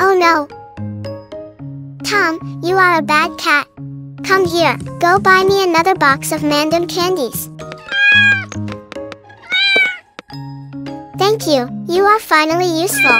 Oh no! Tom, you are a bad cat. Come here, go buy me another box of M&M candies. Thank you, you are finally useful.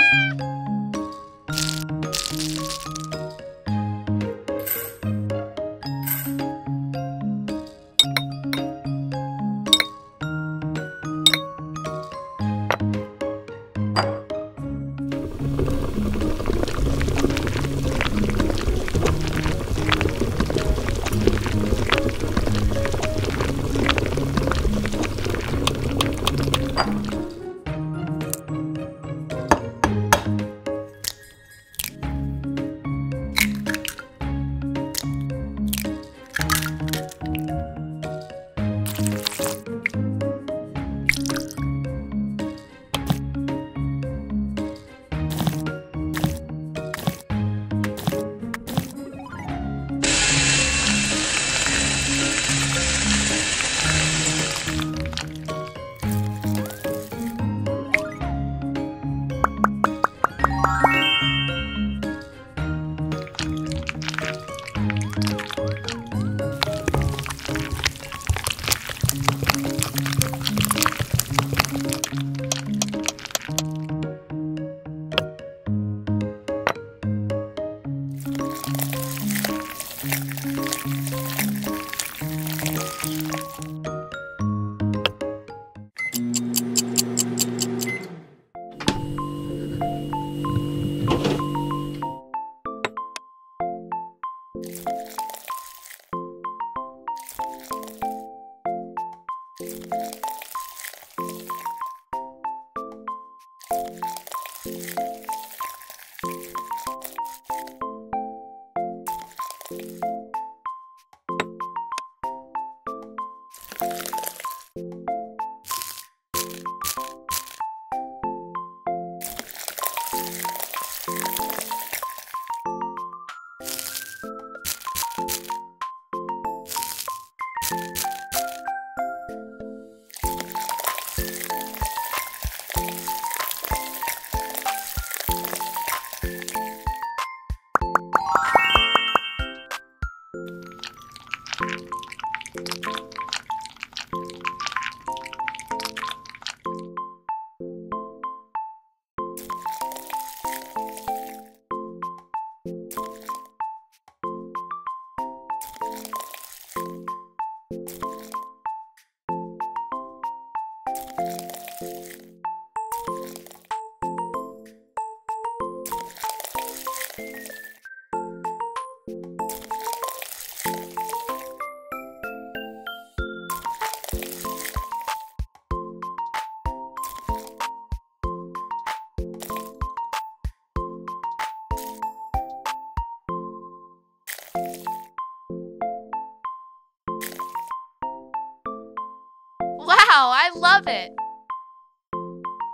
Wow, I love it!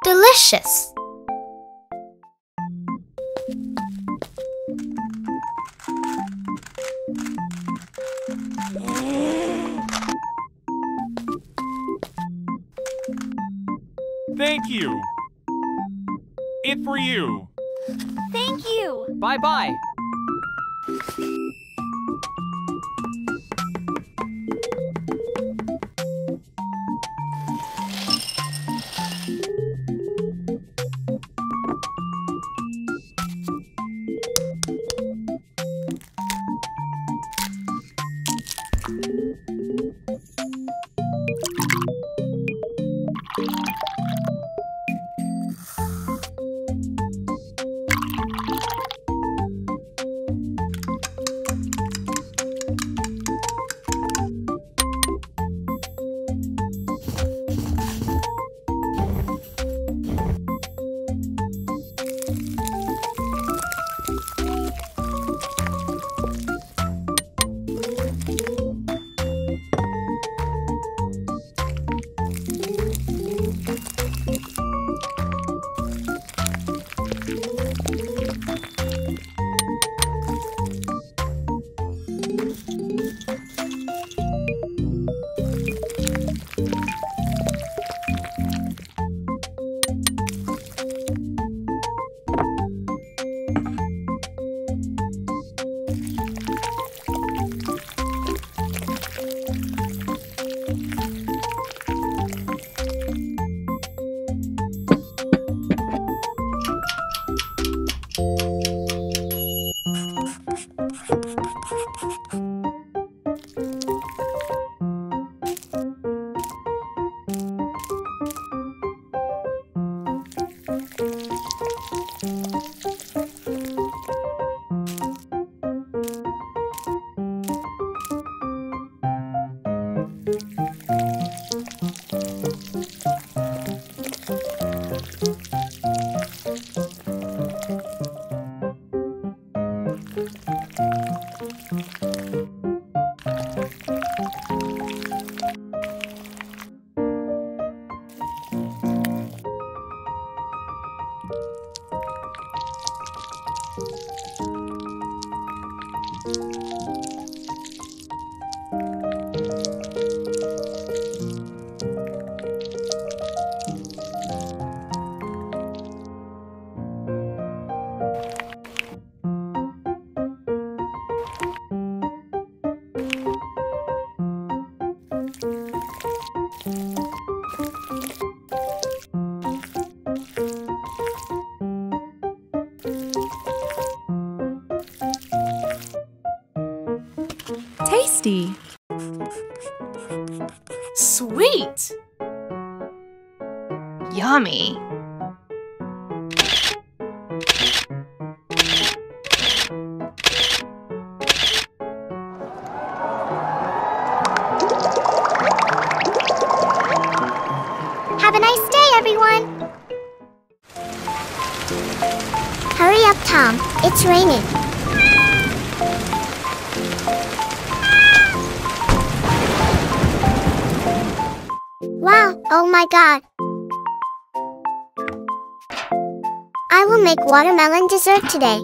Delicious! Thank you! It for you! Thank you! Bye-bye! plate! Yummy! Have a nice day, everyone! Hurry up, Tom. It's raining. Wow, oh my god. I will make watermelon dessert today.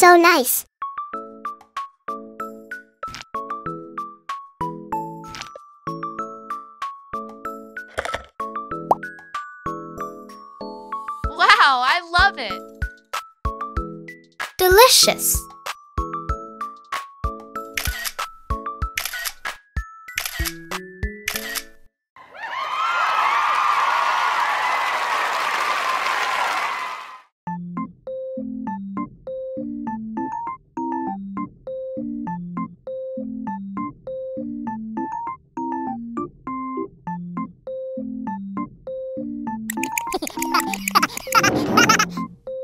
So nice. Wow, I love it. Delicious.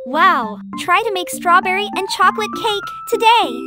Wow! Try to make strawberry and chocolate cake today!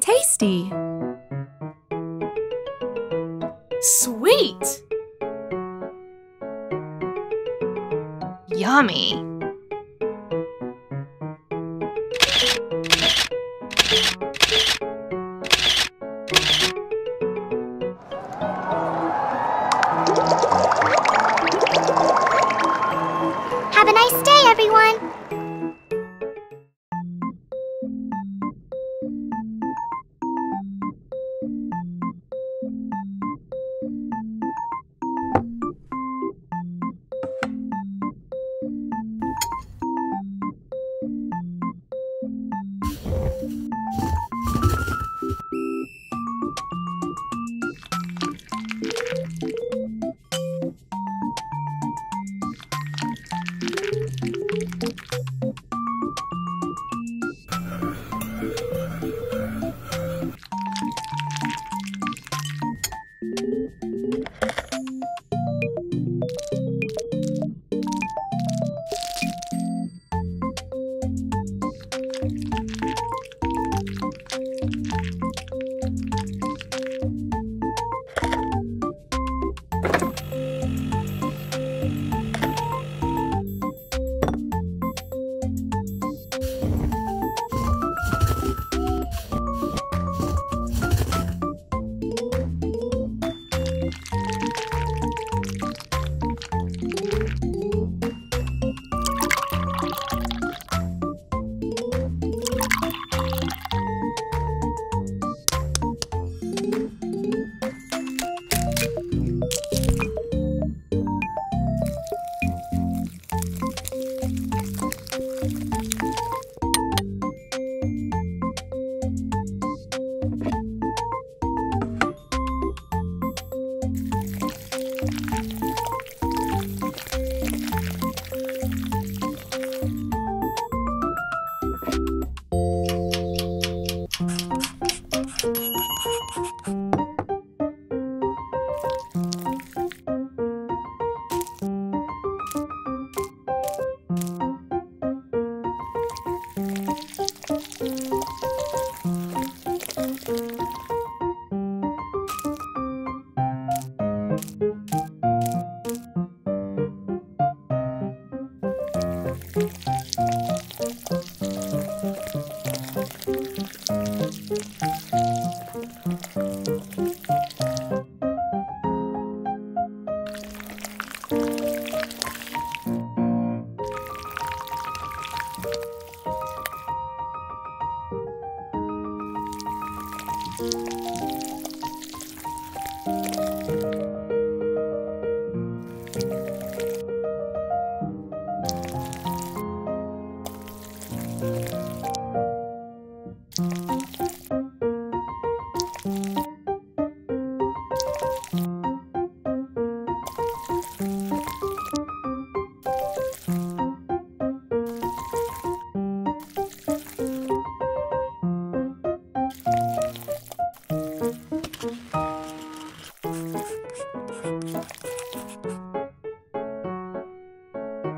Tasty. Sweet. Yummy. Have a nice day, everyone.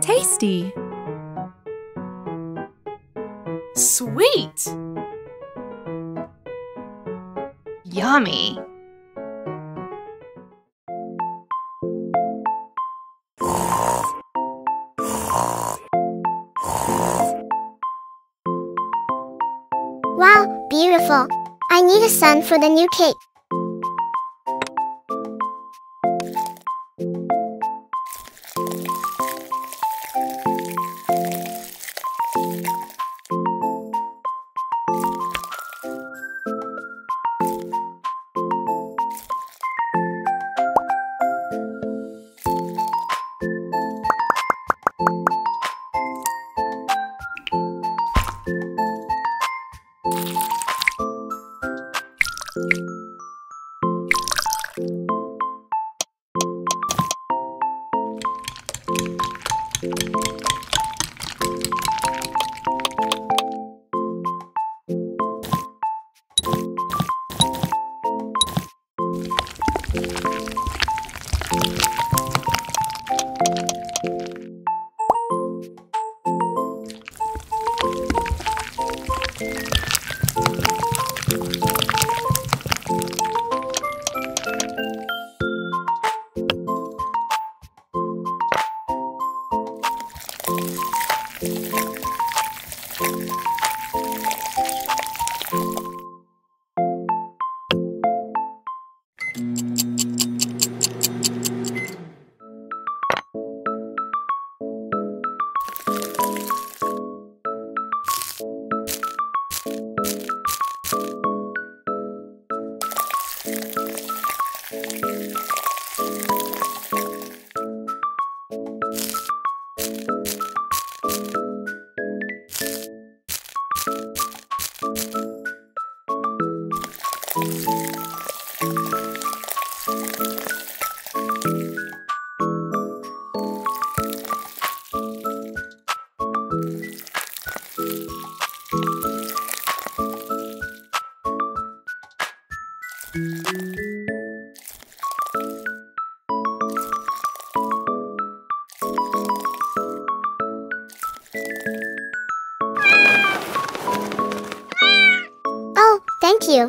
Tasty. Sweet. Yummy! Wow, beautiful! I need a sun for the new cake. Thank you.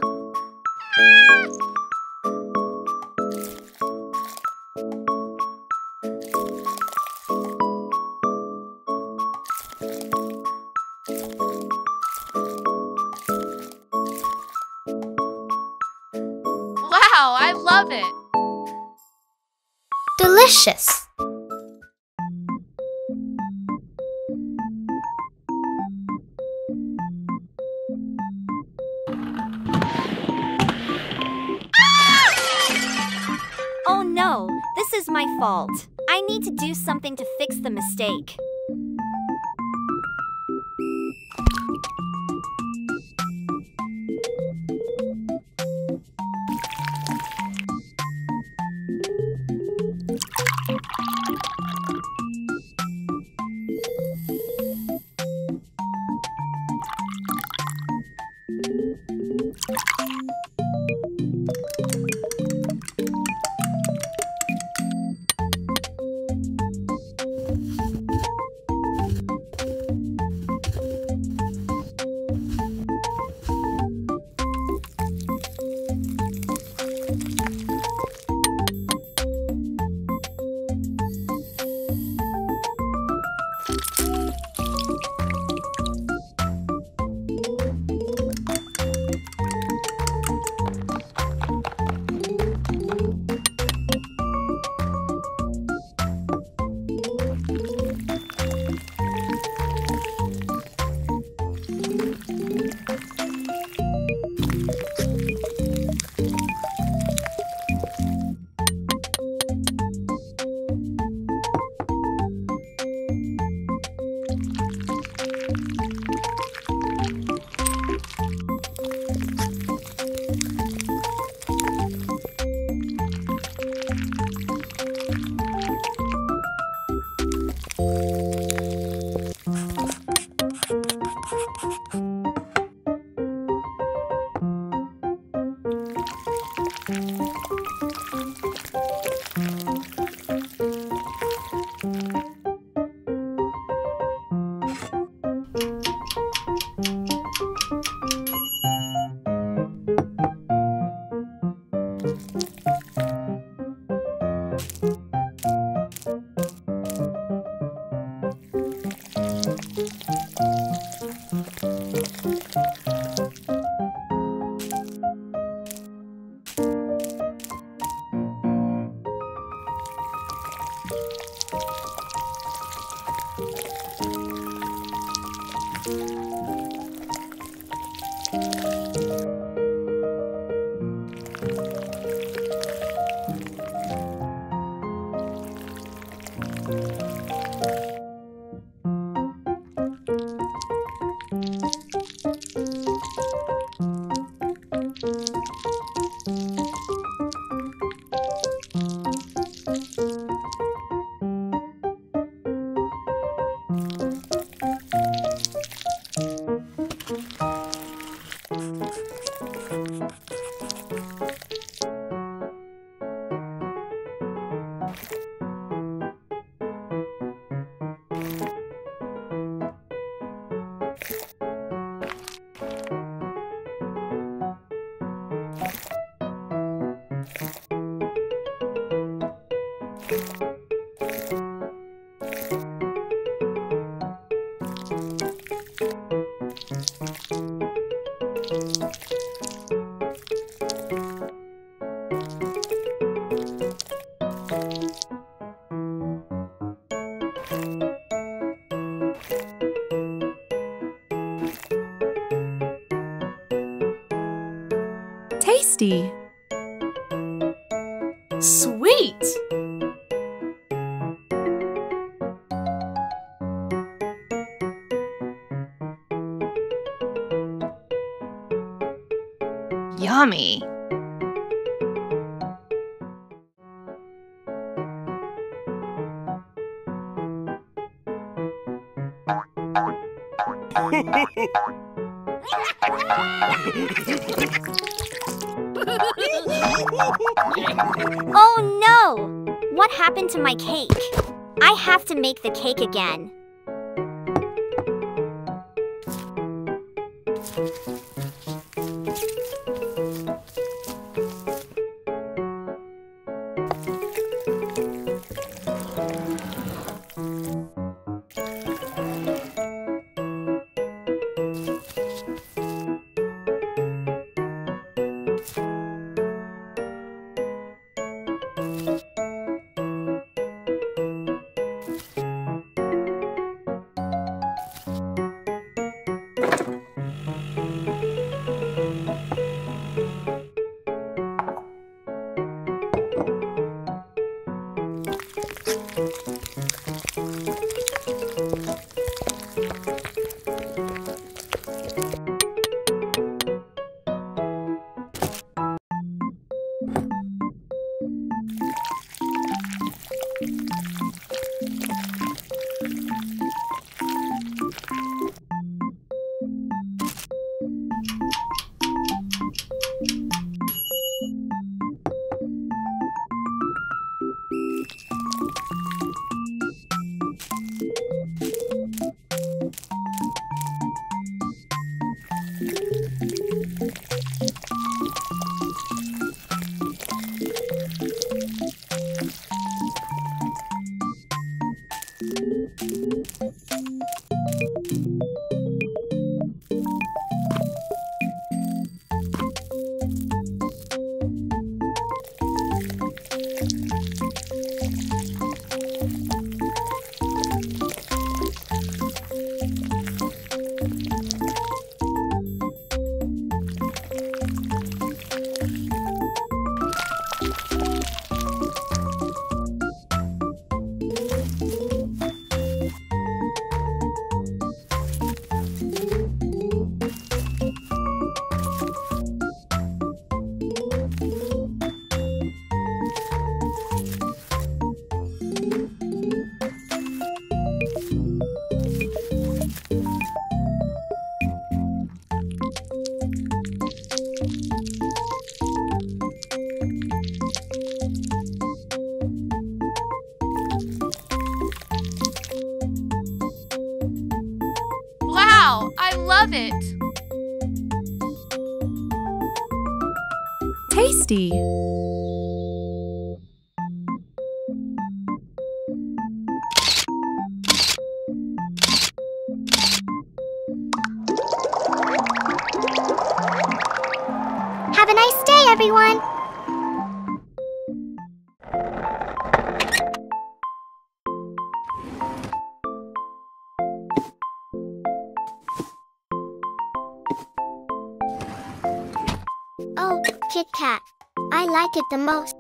Wow, I love it. Delicious. I need to do something to fix the mistake. Tasty. Sweet. Yummy. Oh no! What happened to my cake? I have to make the cake again. Tasty. Have a nice day, everyone. Oh, Kit Kat. I like it the most.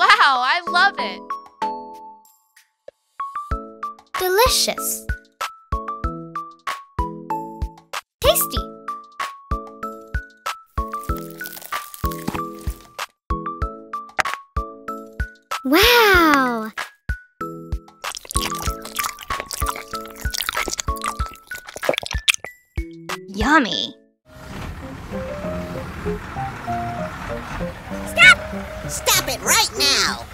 Wow, I love it! Delicious! Tasty! Wow! Yummy! Stop! Stop it right now!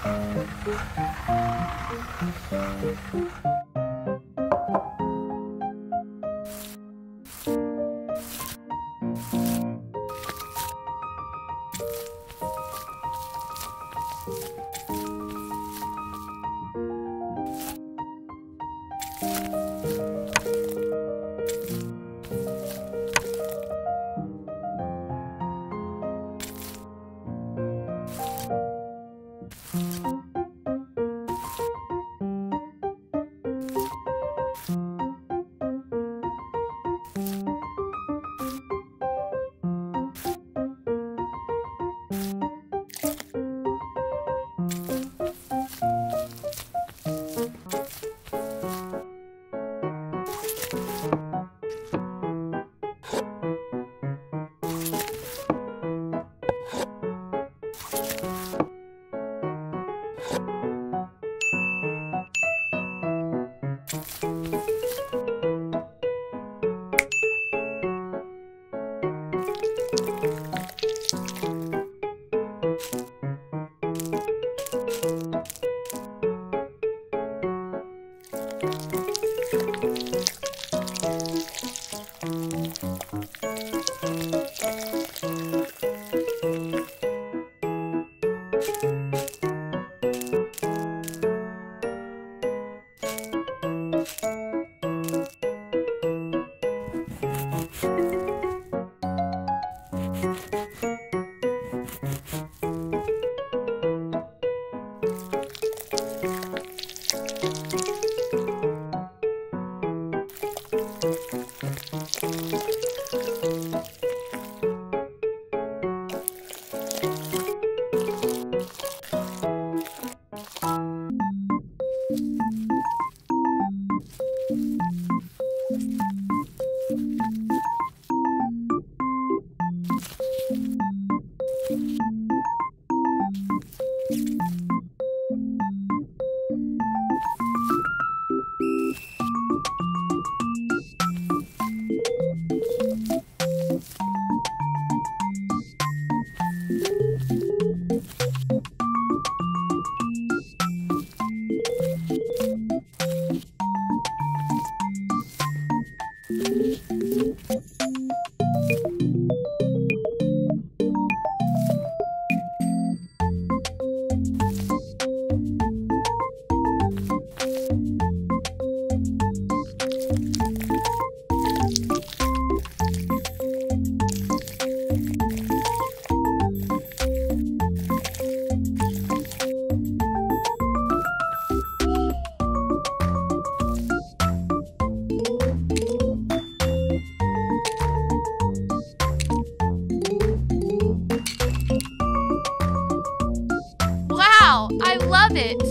Wow, I love it!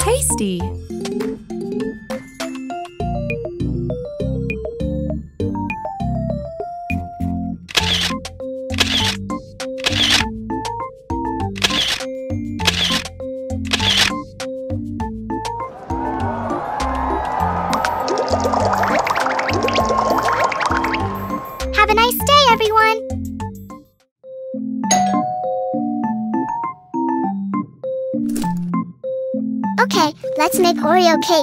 Tasty! Let's make Oreo cake.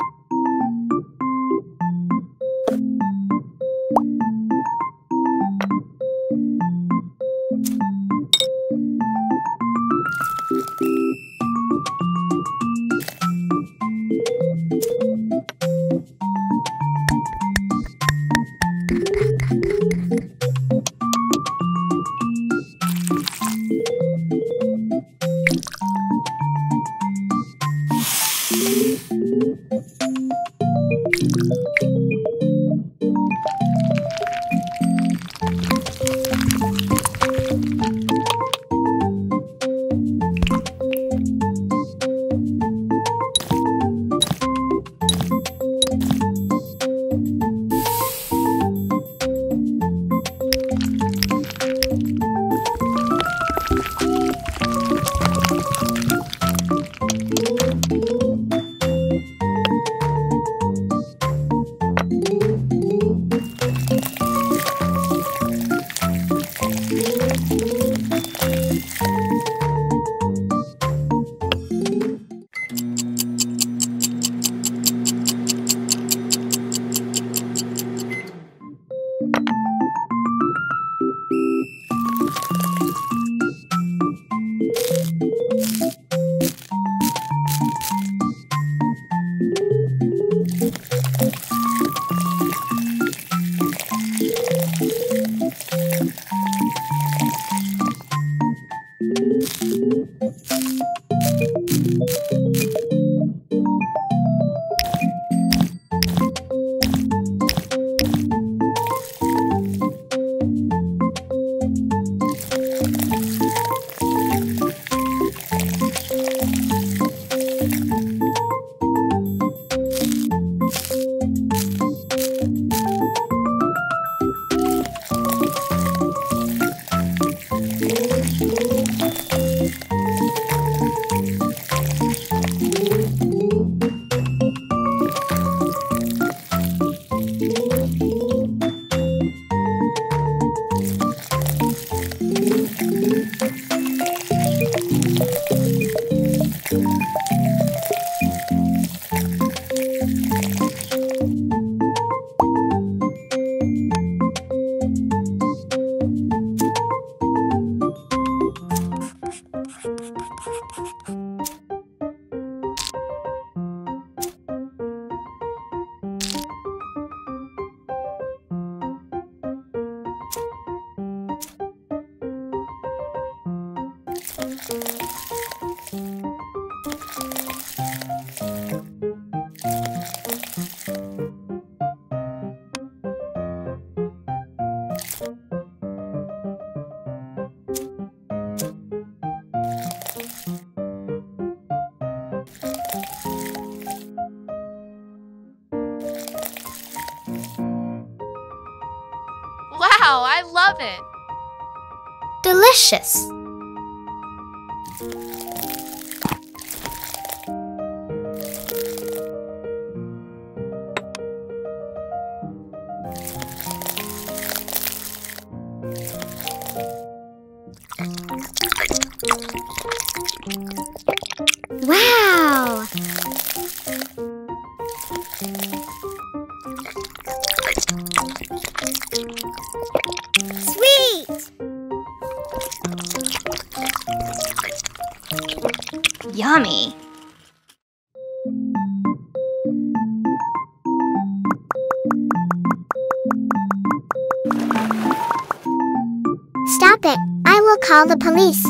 Wow, I love it! Delicious! Wow! Yummy! Stop it! I will call the police.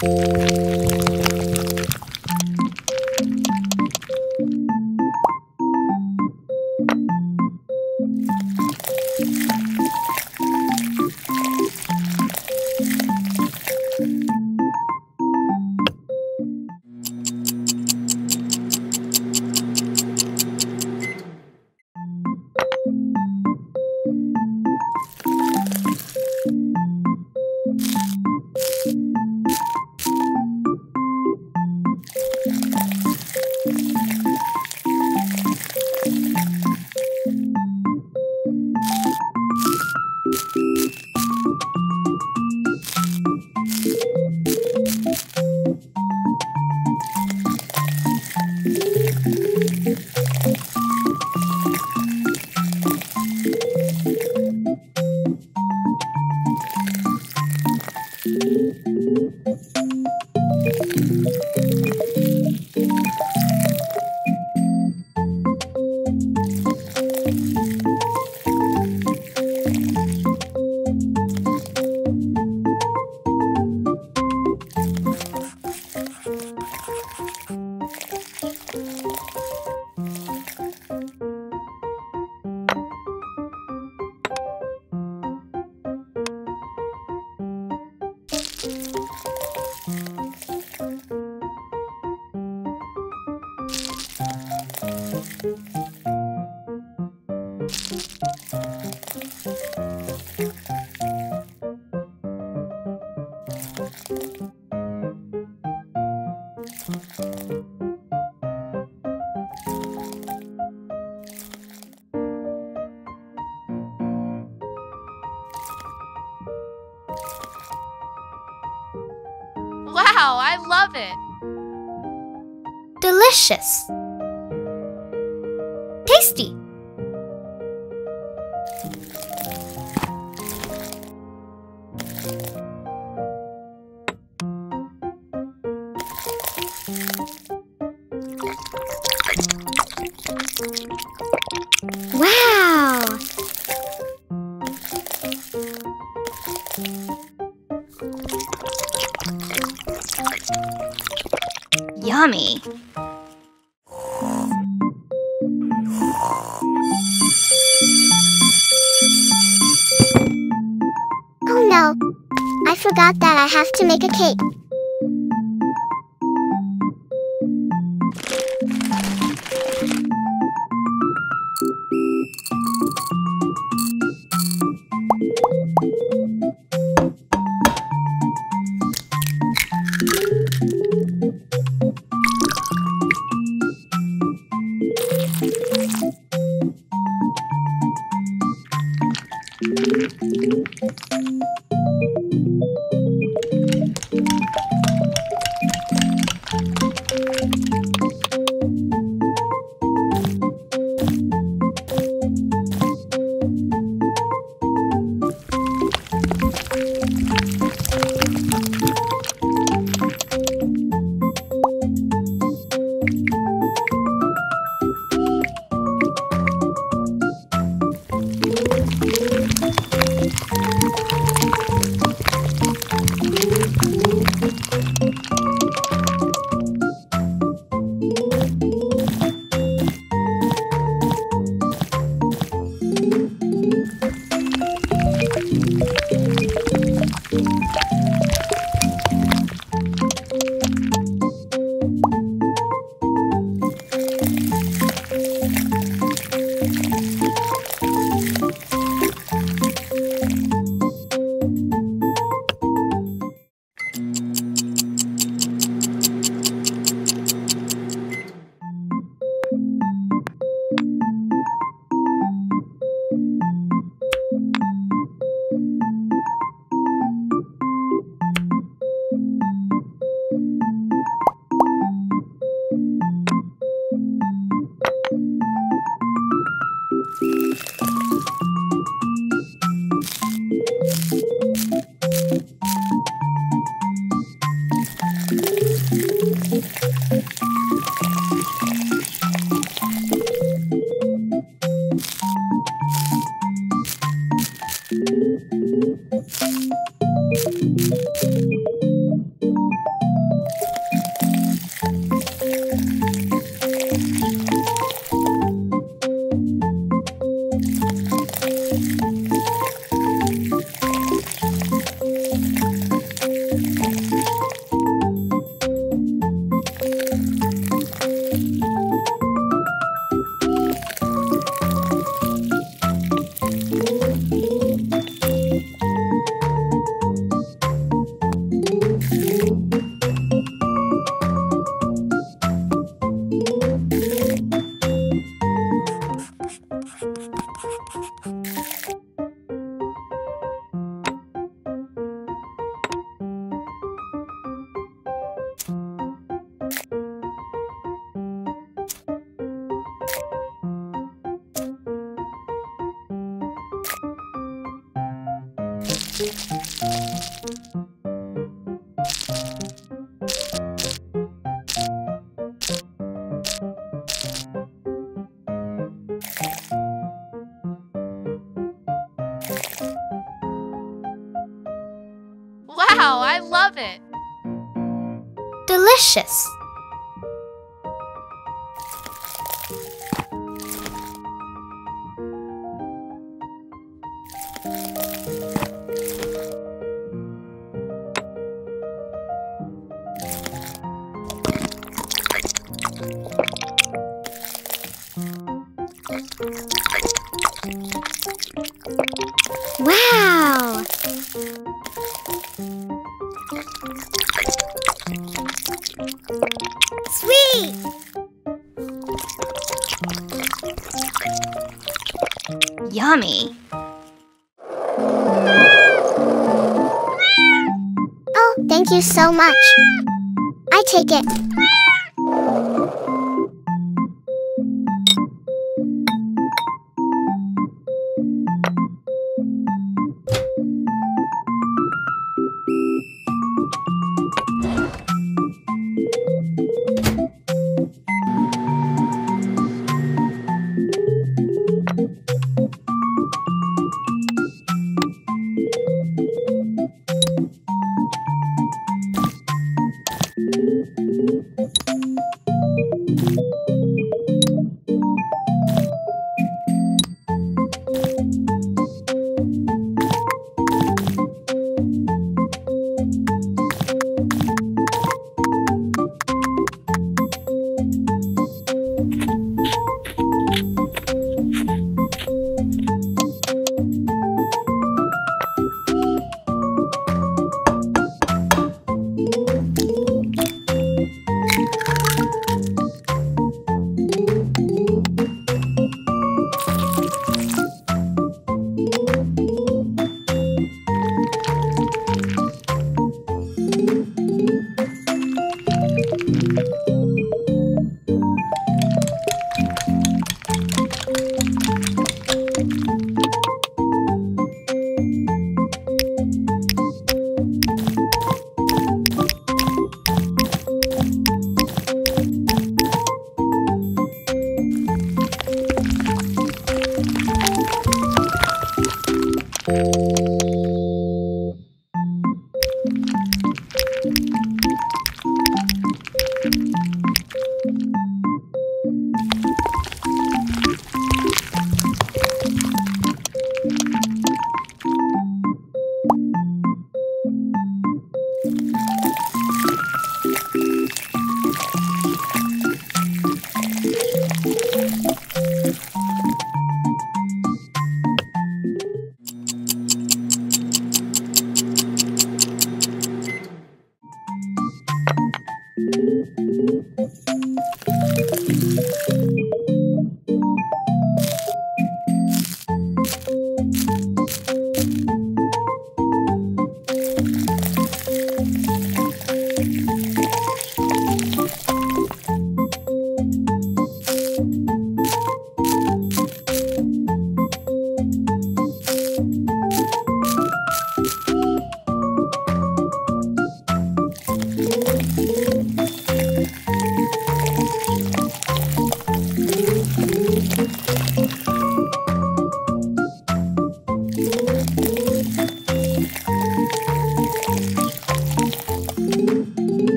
Wow, I love it! Delicious! Tasty! Yummy. Oh no, I forgot that I have to make a cake. Wow, I love it! Delicious! Wow! Sweet! Yummy! Oh, thank you so much. I take it.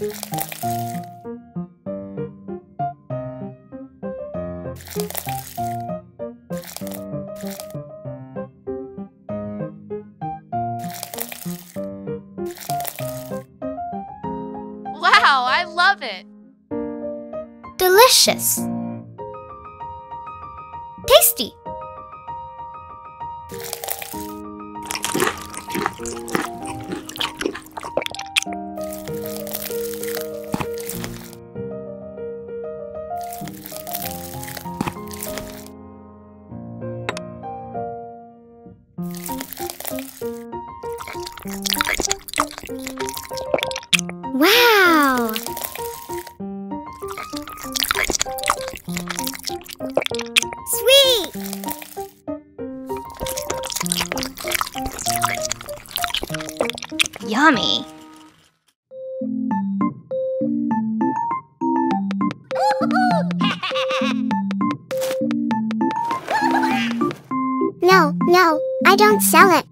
Wow, I love it! Delicious! Tasty! Wow! Sweet! Yummy! No, I don't sell it.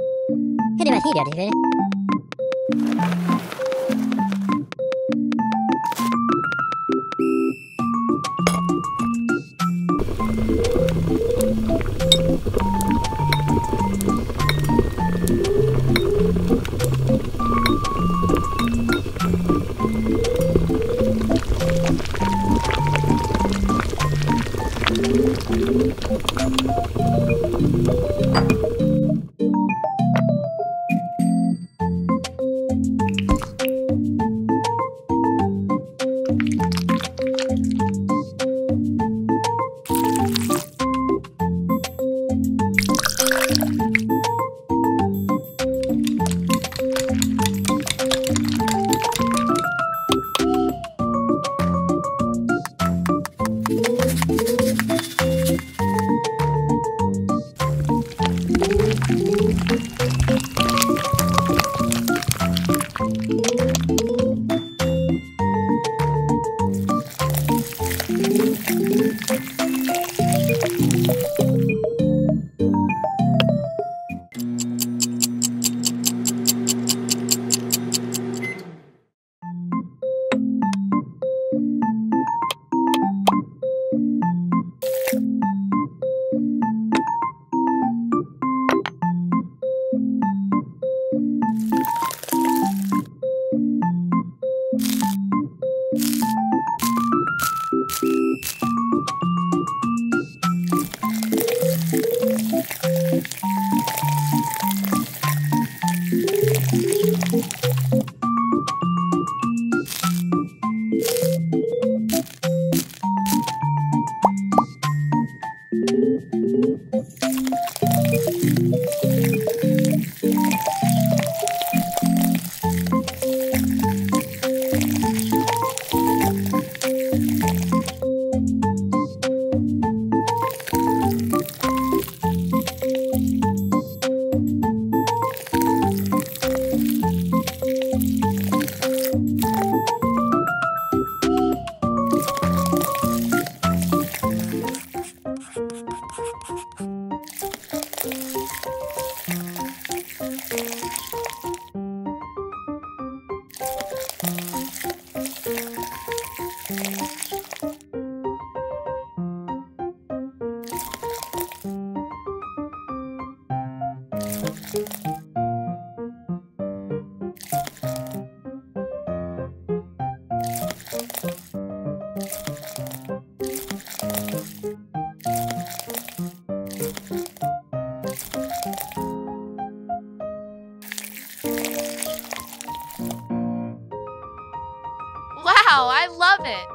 Wow, I love it!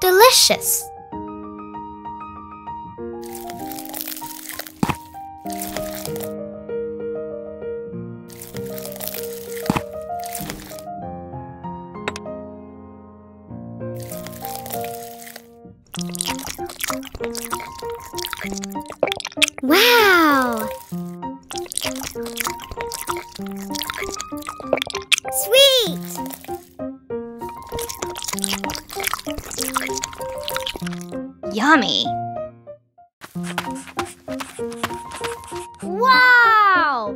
Delicious! Wow! Sweet! Yummy! Wow!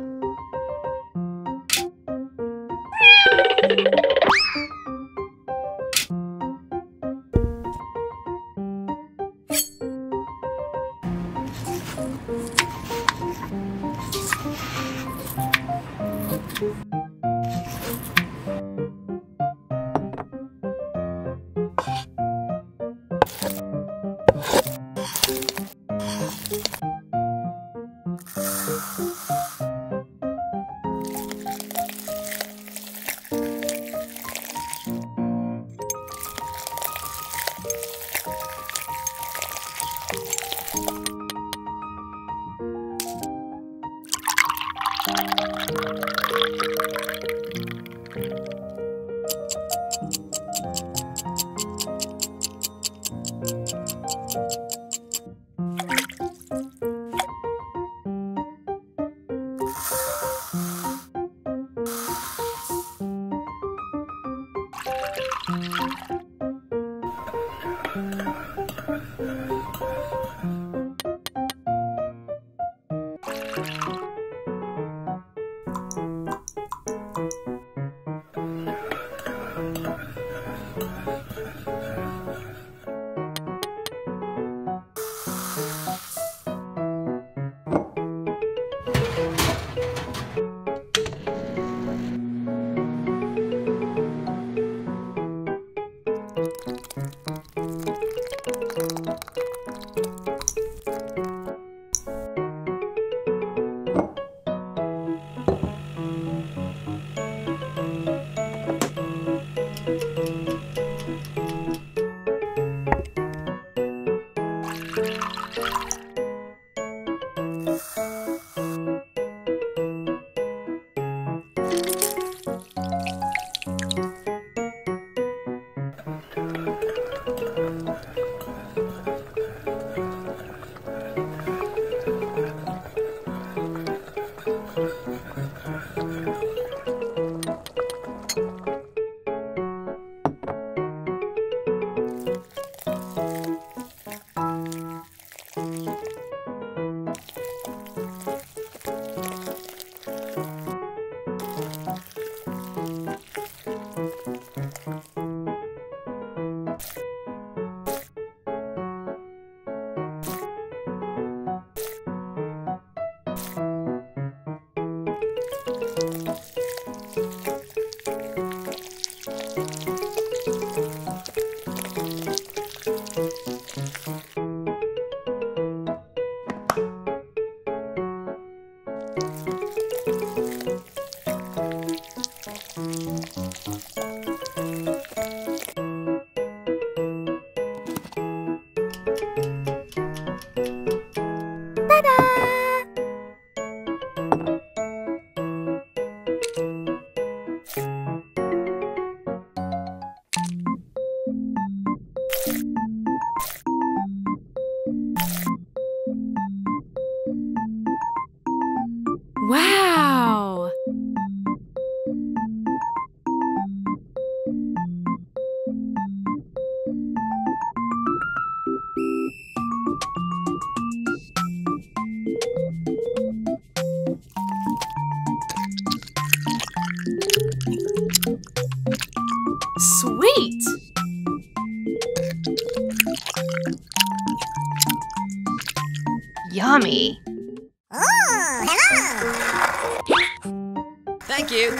Yummy. Oh, hello. Thank you.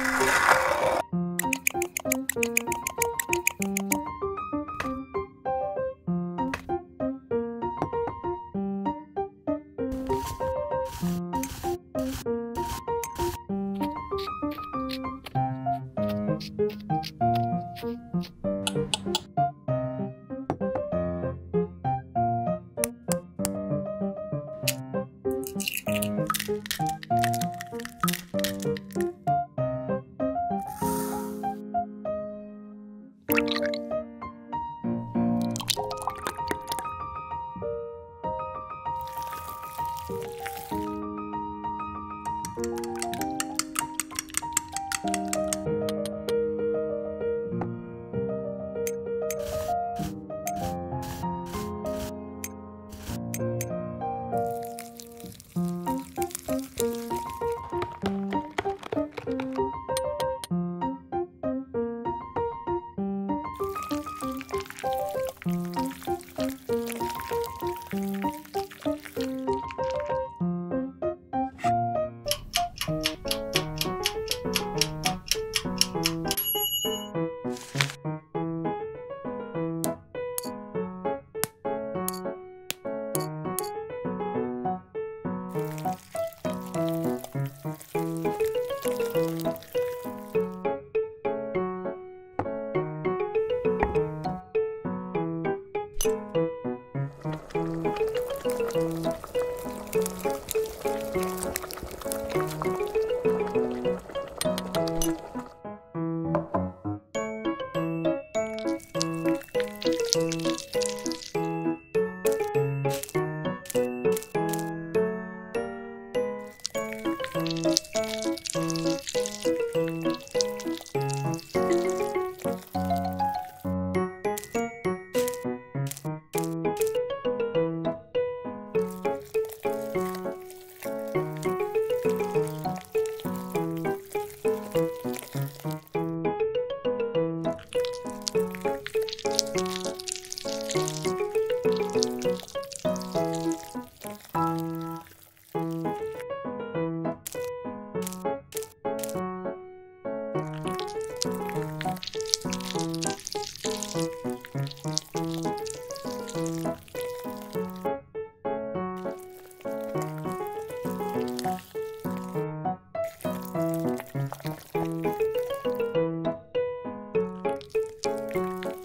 Wow!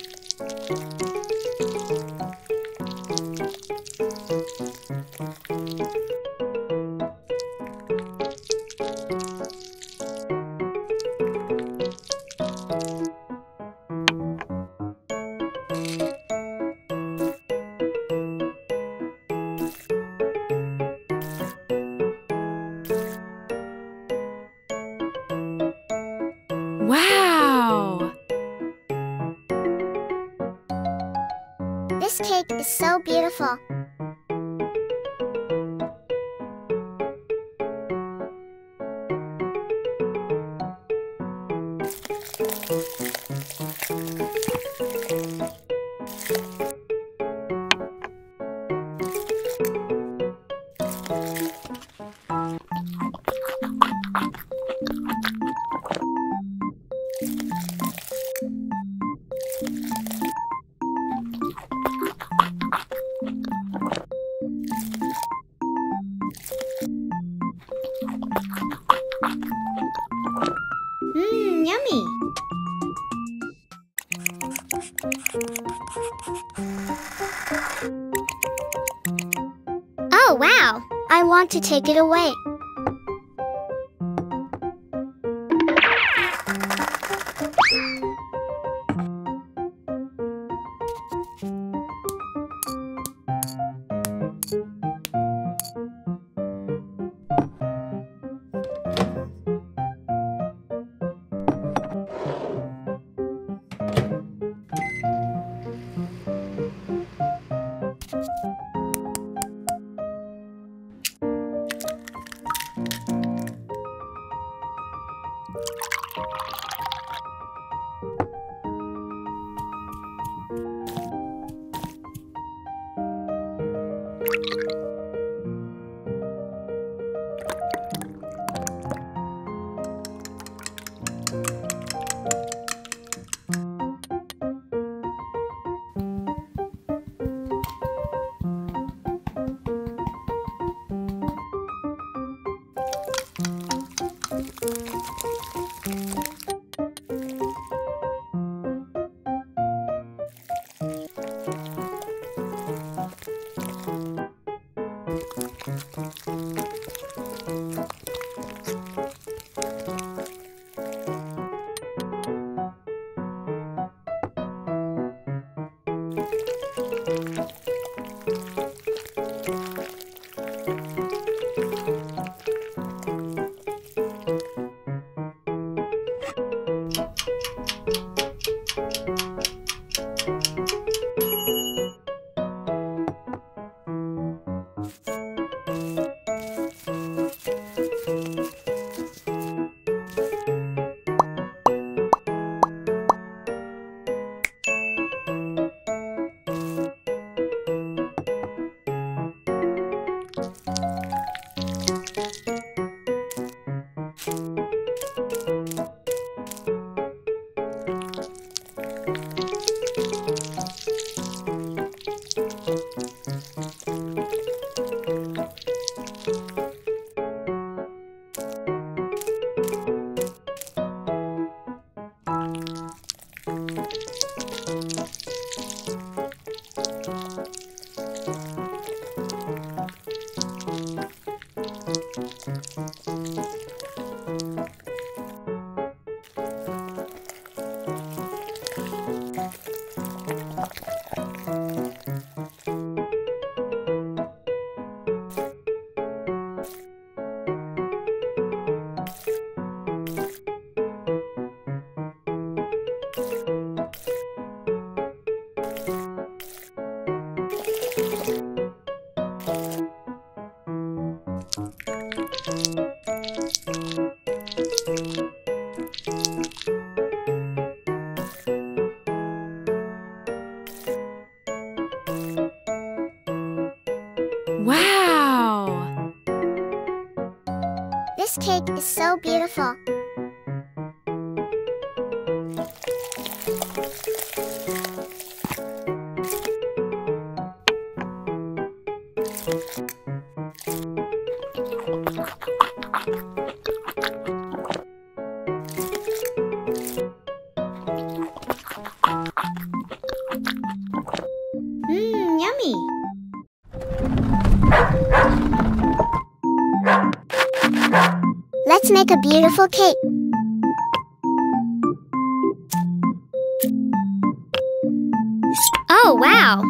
This cake is so beautiful. Oh, wow! I want to take it away. Wow! This cake is so beautiful. Mmm, yummy. Let's make a beautiful cake. Oh, wow.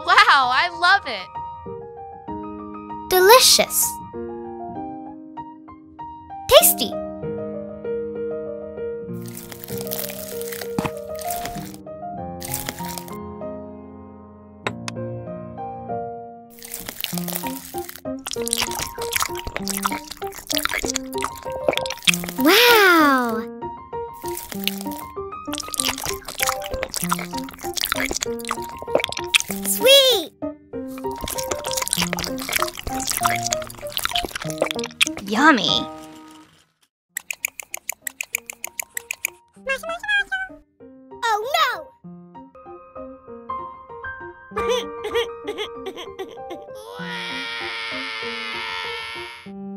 Wow, I love it! Delicious! Tasty! Wow! Sweet! Yummy! Oh no!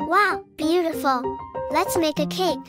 Wow! Wonderful! Let's make a cake.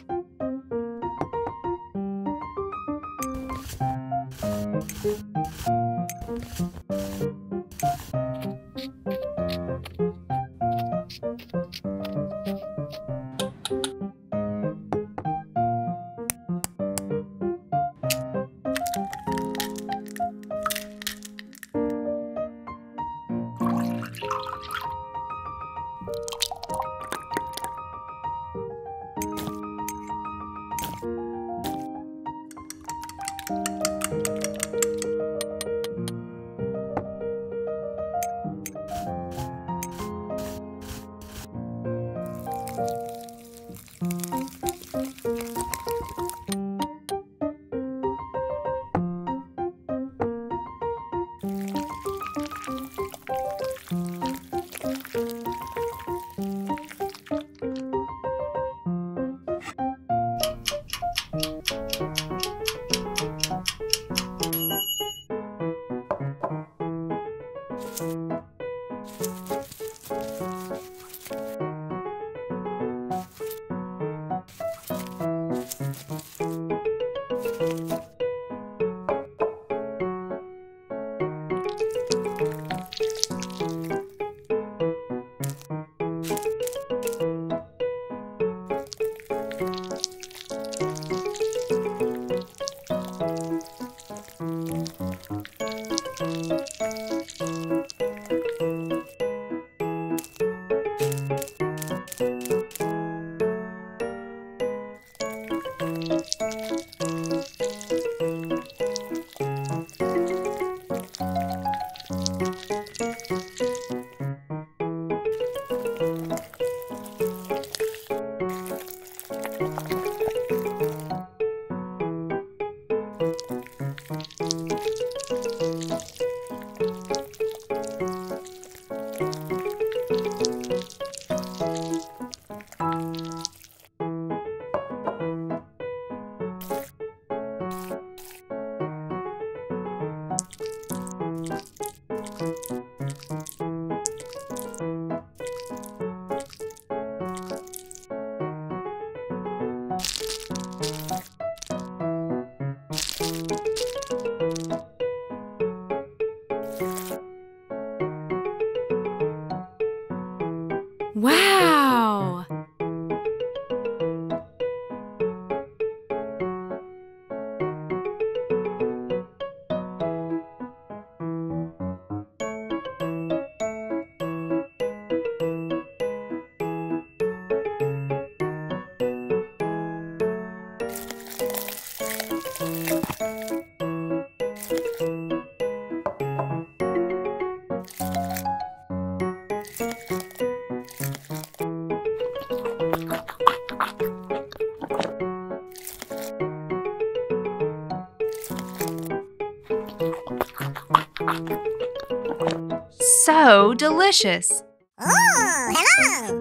So delicious! Ooh, hello!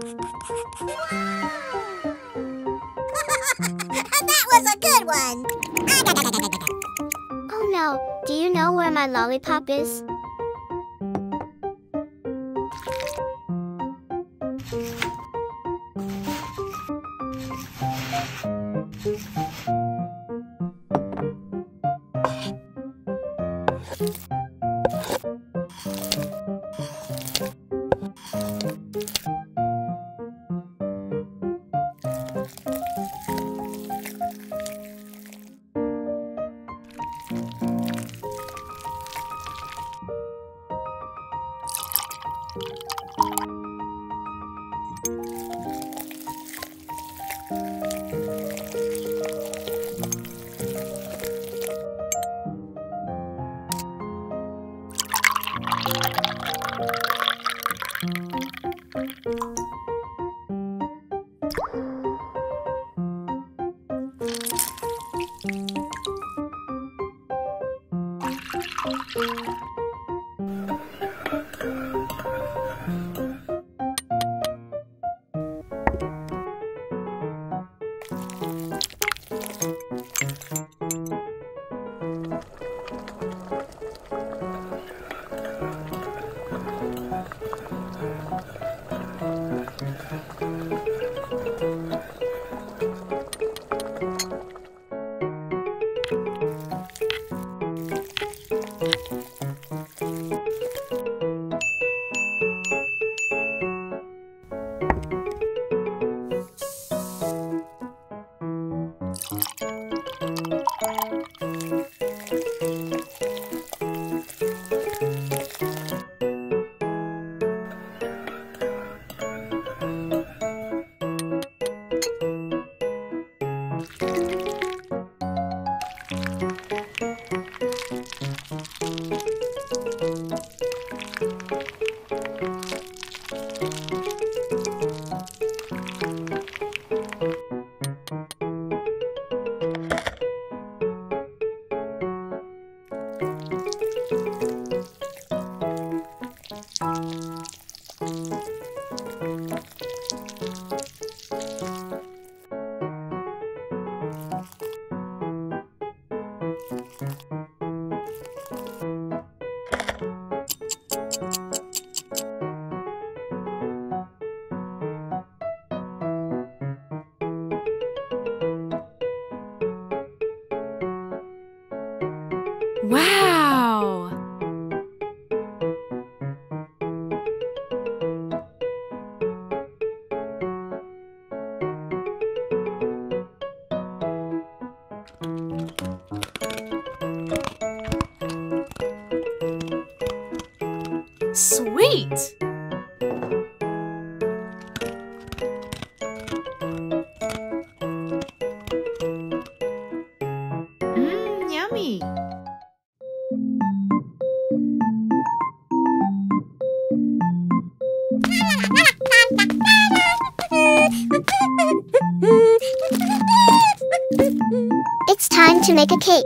That was a good one! Oh no, do you know where my lollipop is? Wow! Sweet! Yummy! It's time to make a cake.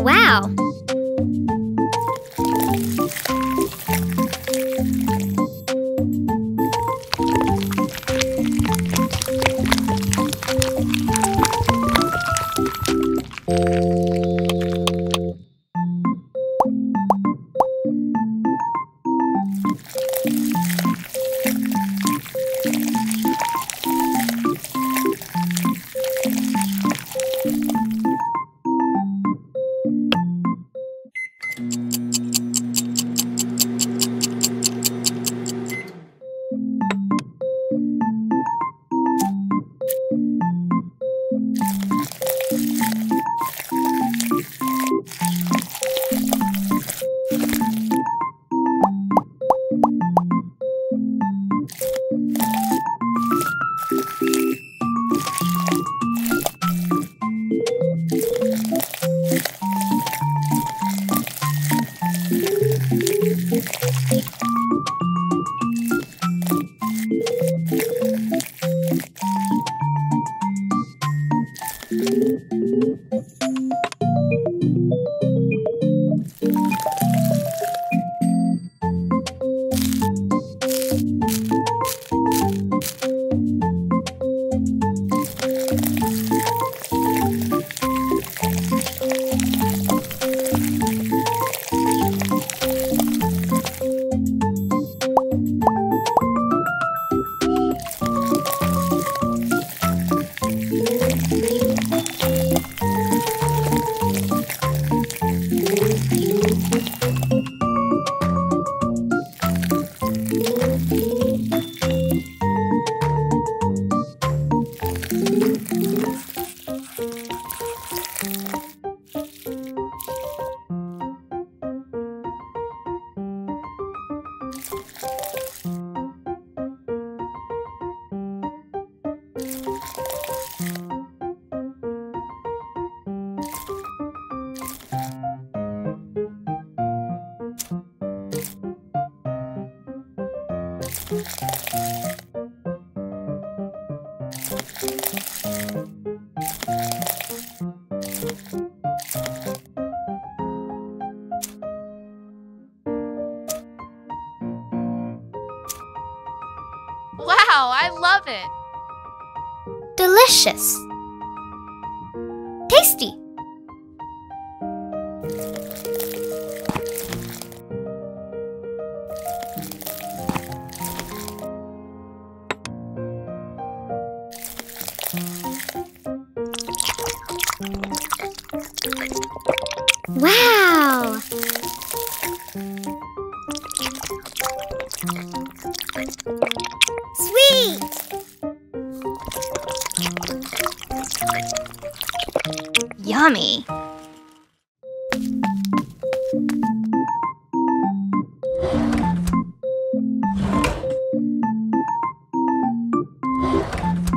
Wow! Wow, I love it! Delicious! Tasty! Sweet! Yummy!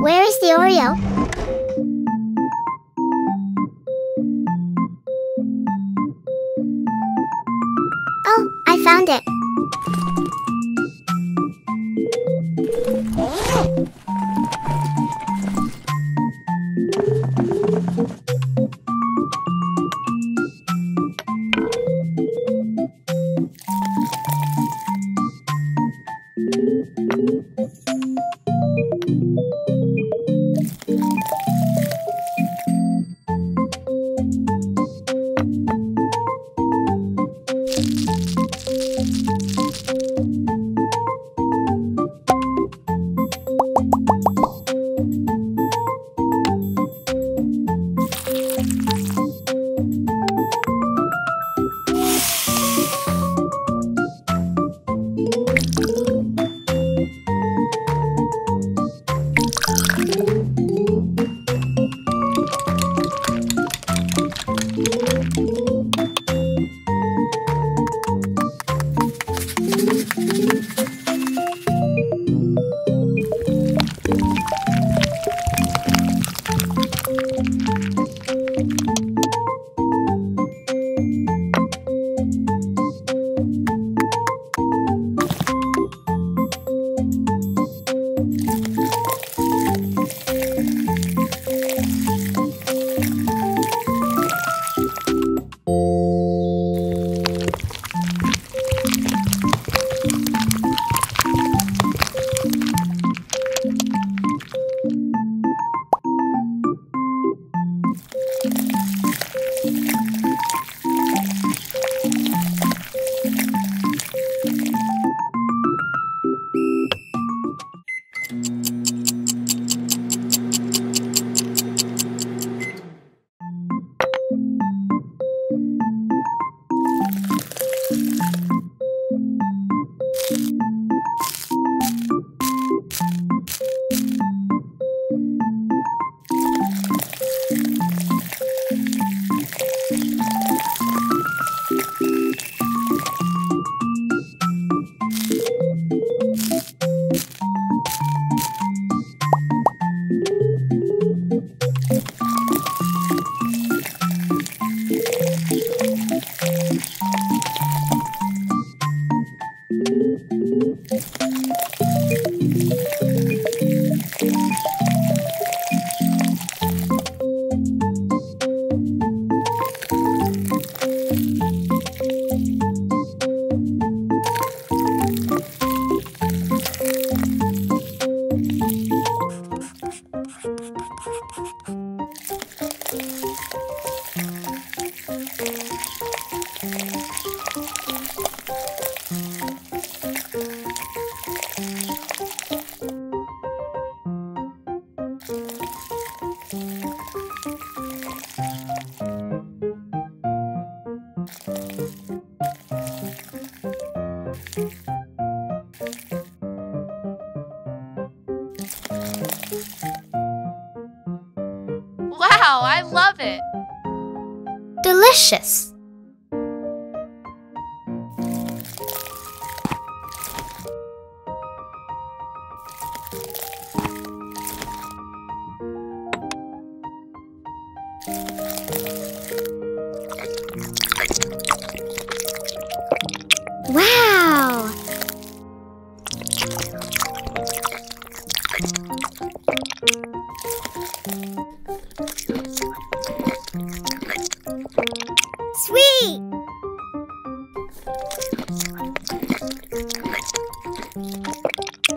Where is the Oreo? Oh, I found it. Wow, I love it! Delicious! Wow! Sweet!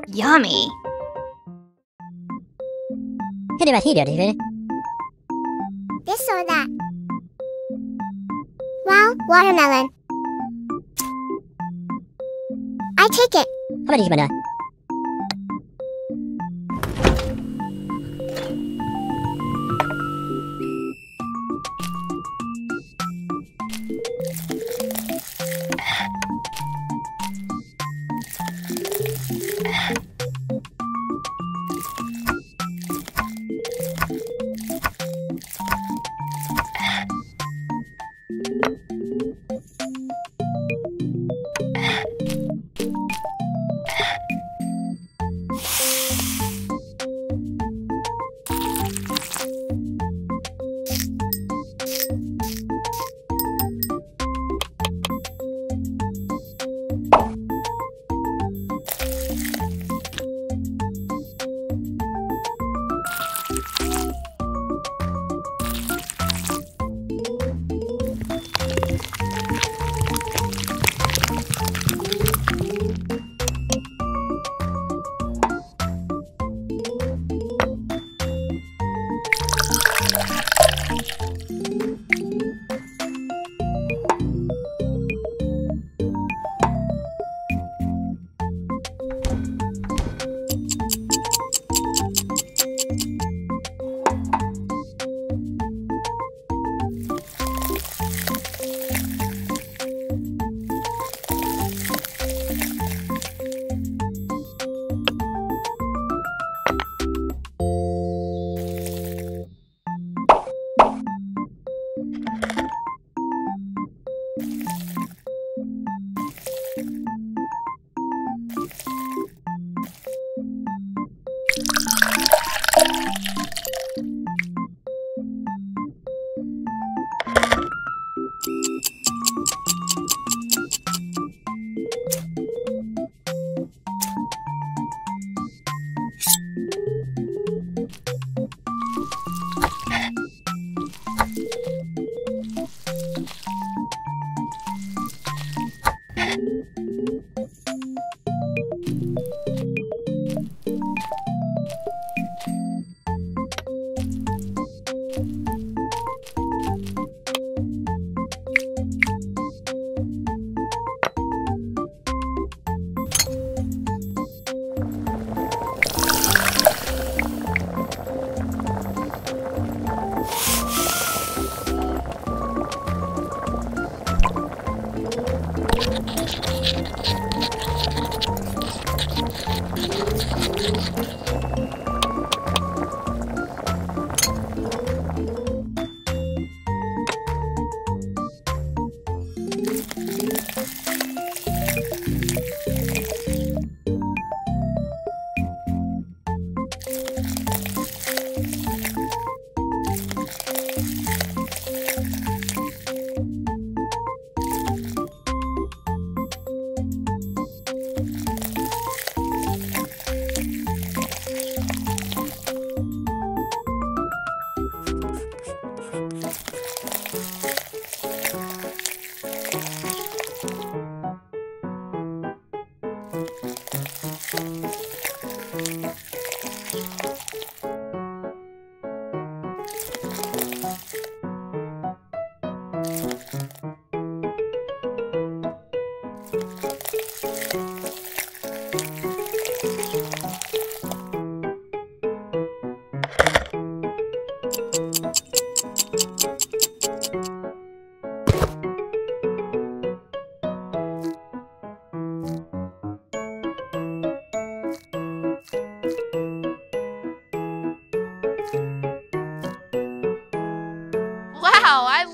Yummy! This or that? Well, watermelon. I take it.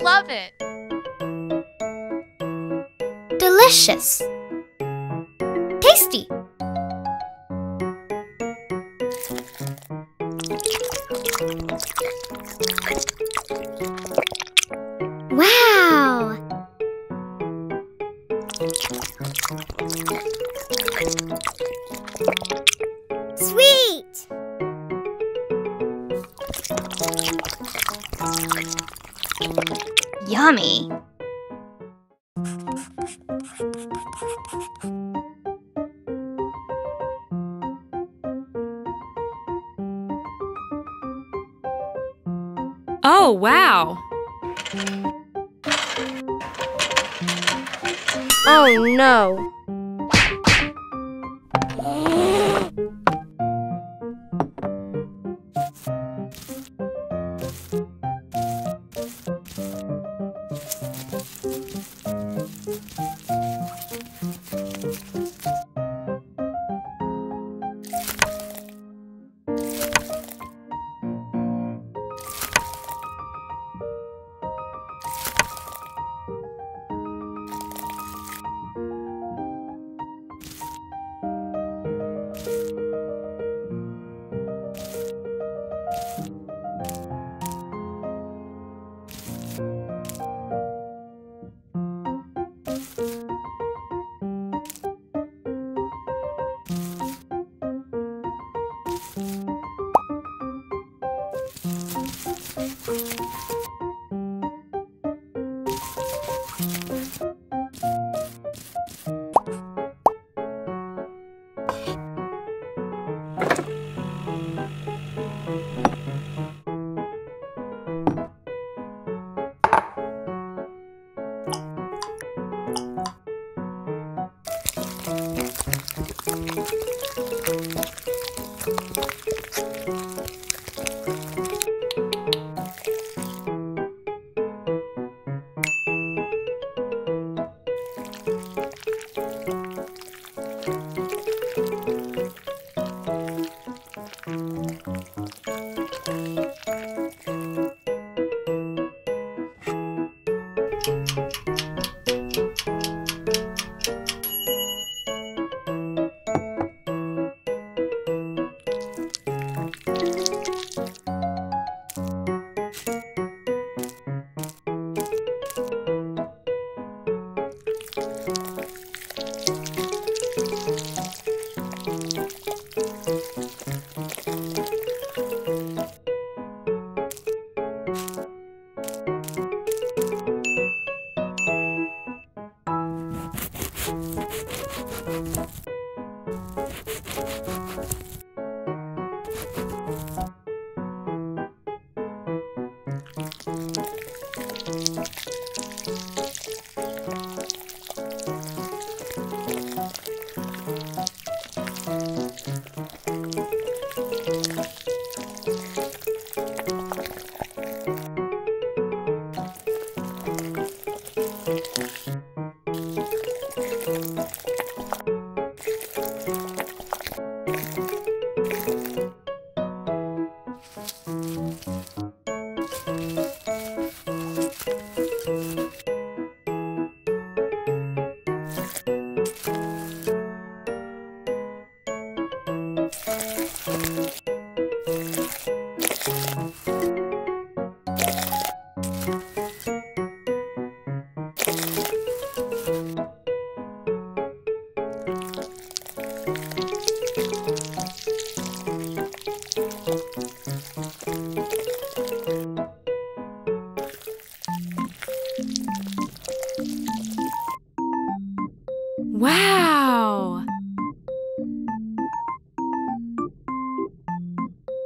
love it. Delicious. Tasty. Wow! Sweet! Yummy! Oh, wow! Oh, no!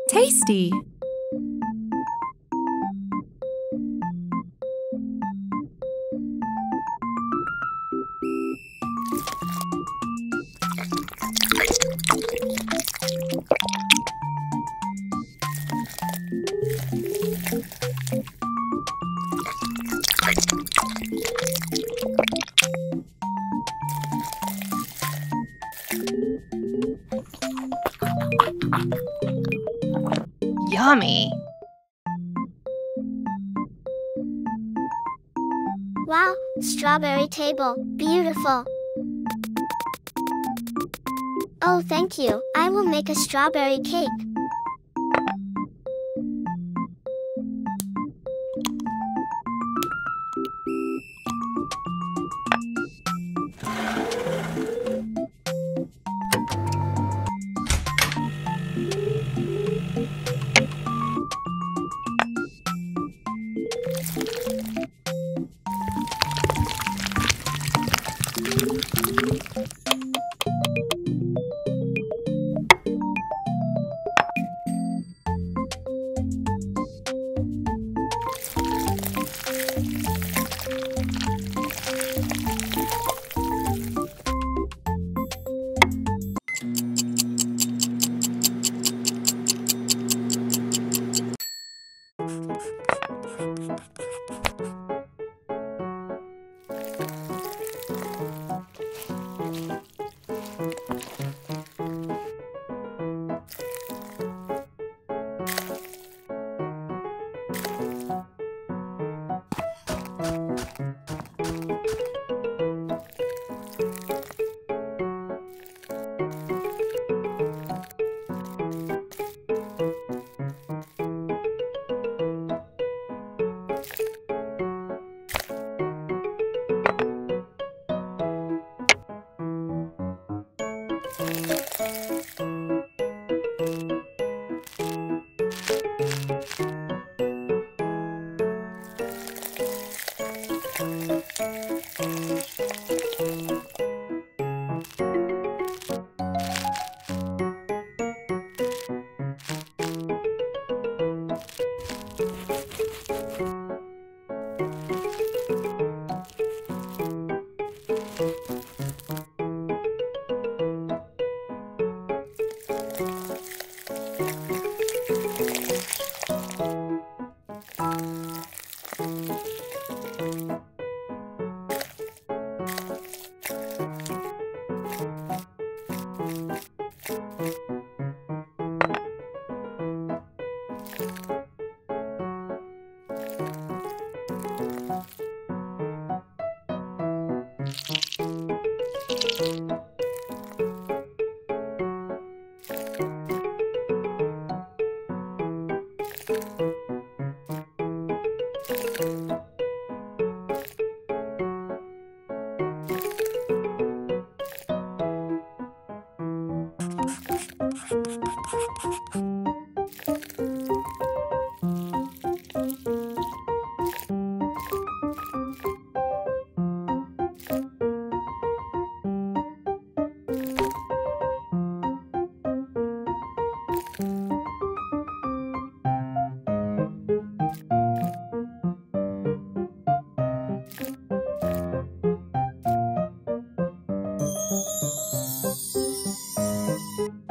Tasty. Yummy. strawberry table. Beautiful. Oh, thank you. I will make a strawberry cake.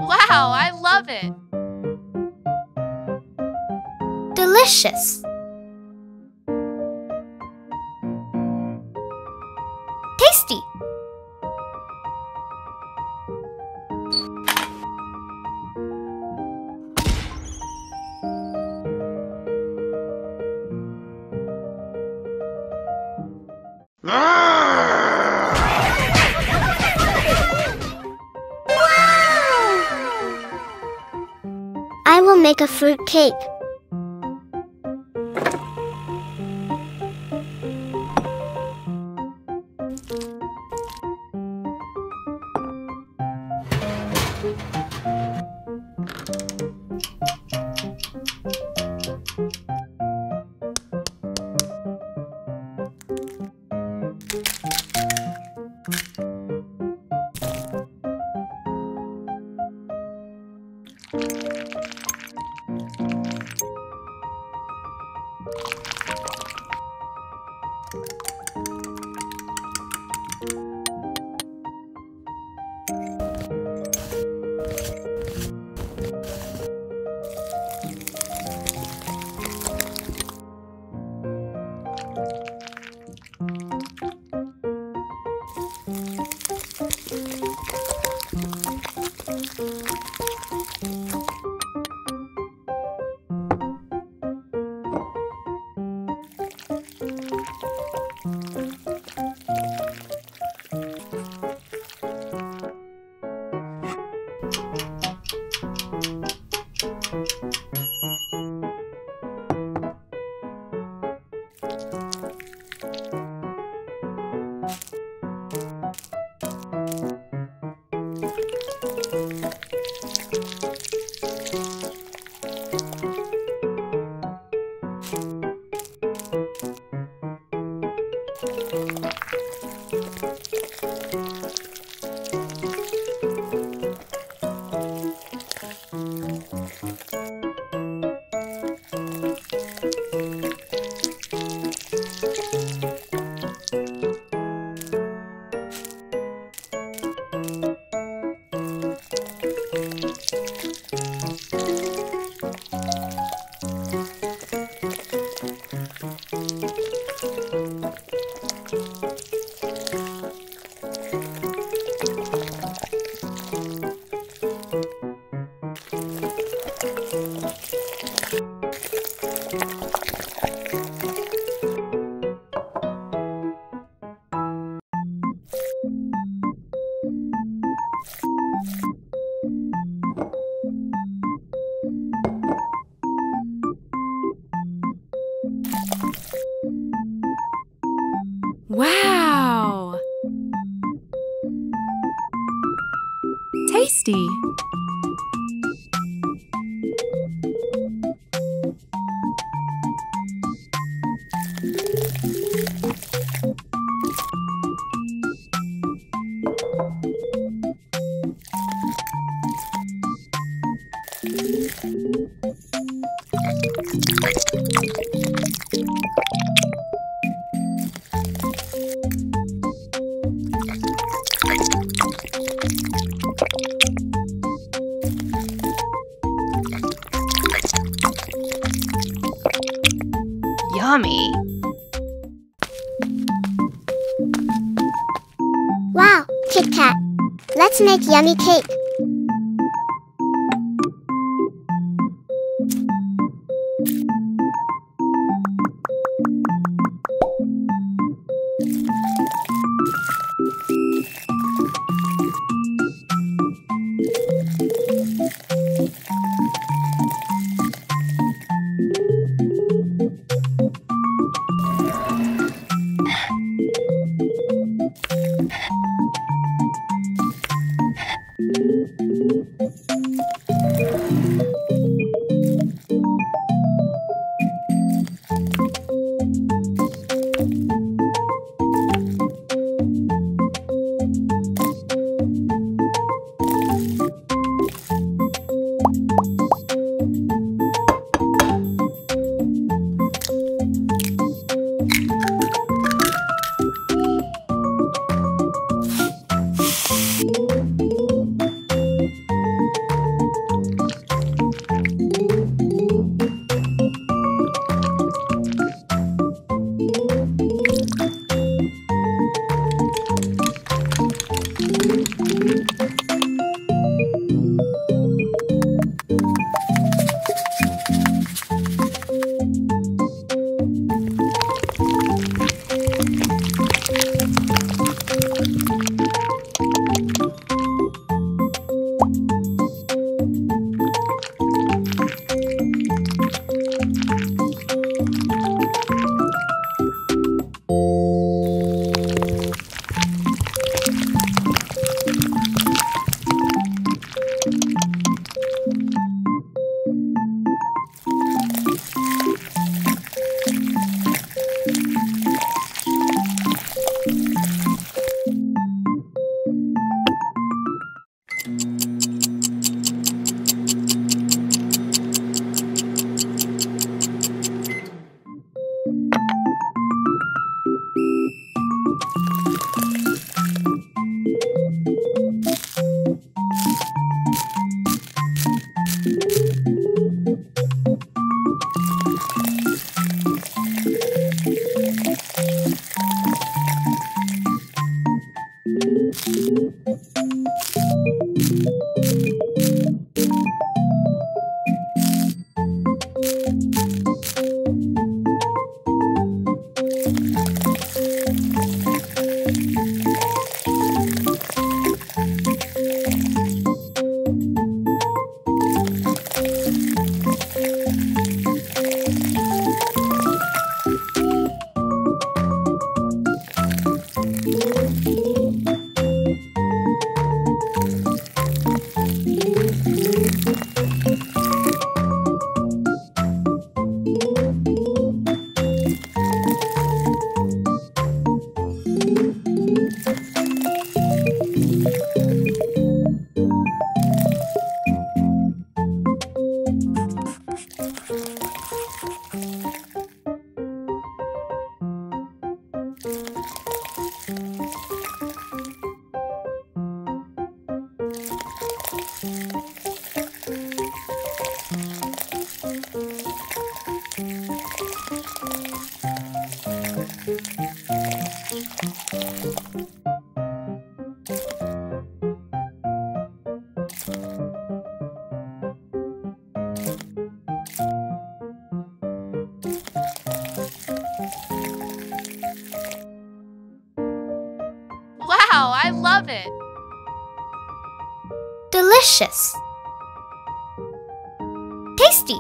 Wow, I love it! Delicious! Tasty! Make a fruit cake. Wow! Tasty! Yummy! Wow, Kit Kat! Let's make yummy cake! love it. Delicious. Tasty.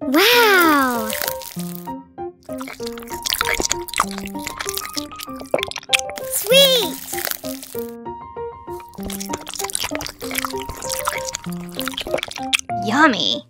Wow! Sweet! Yummy!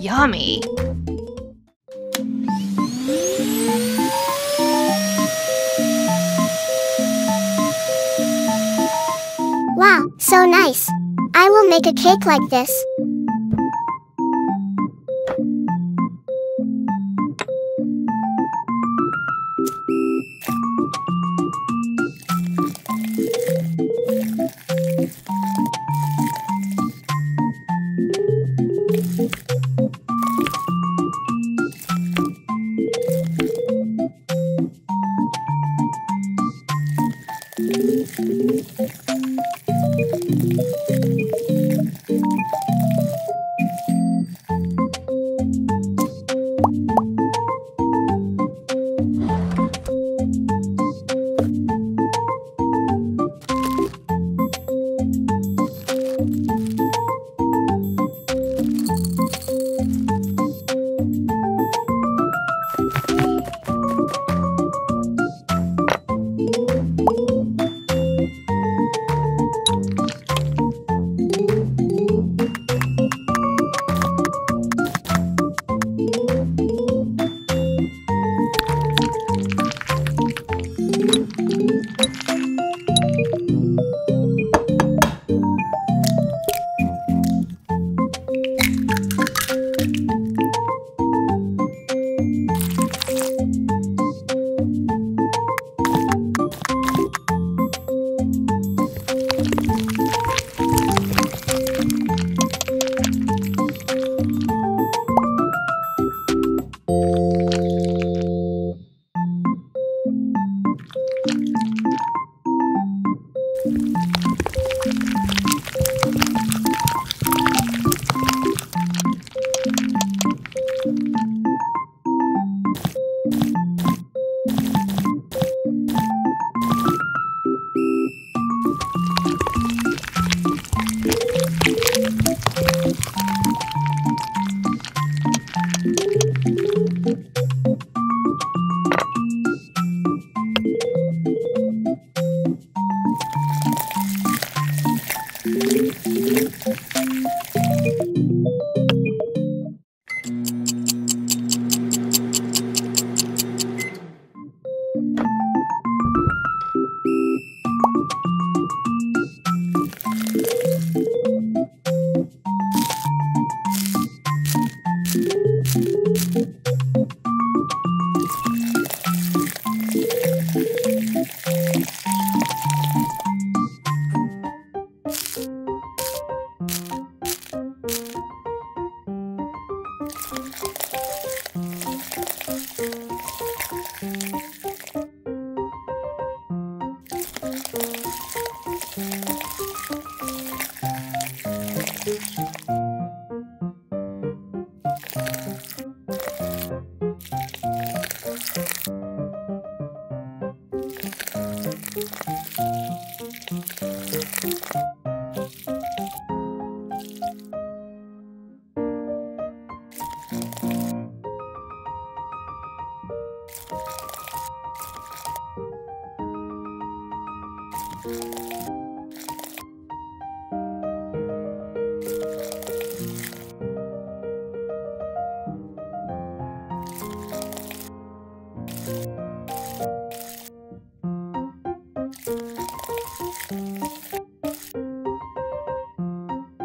Yummy! Wow, so nice! I will make a cake like this.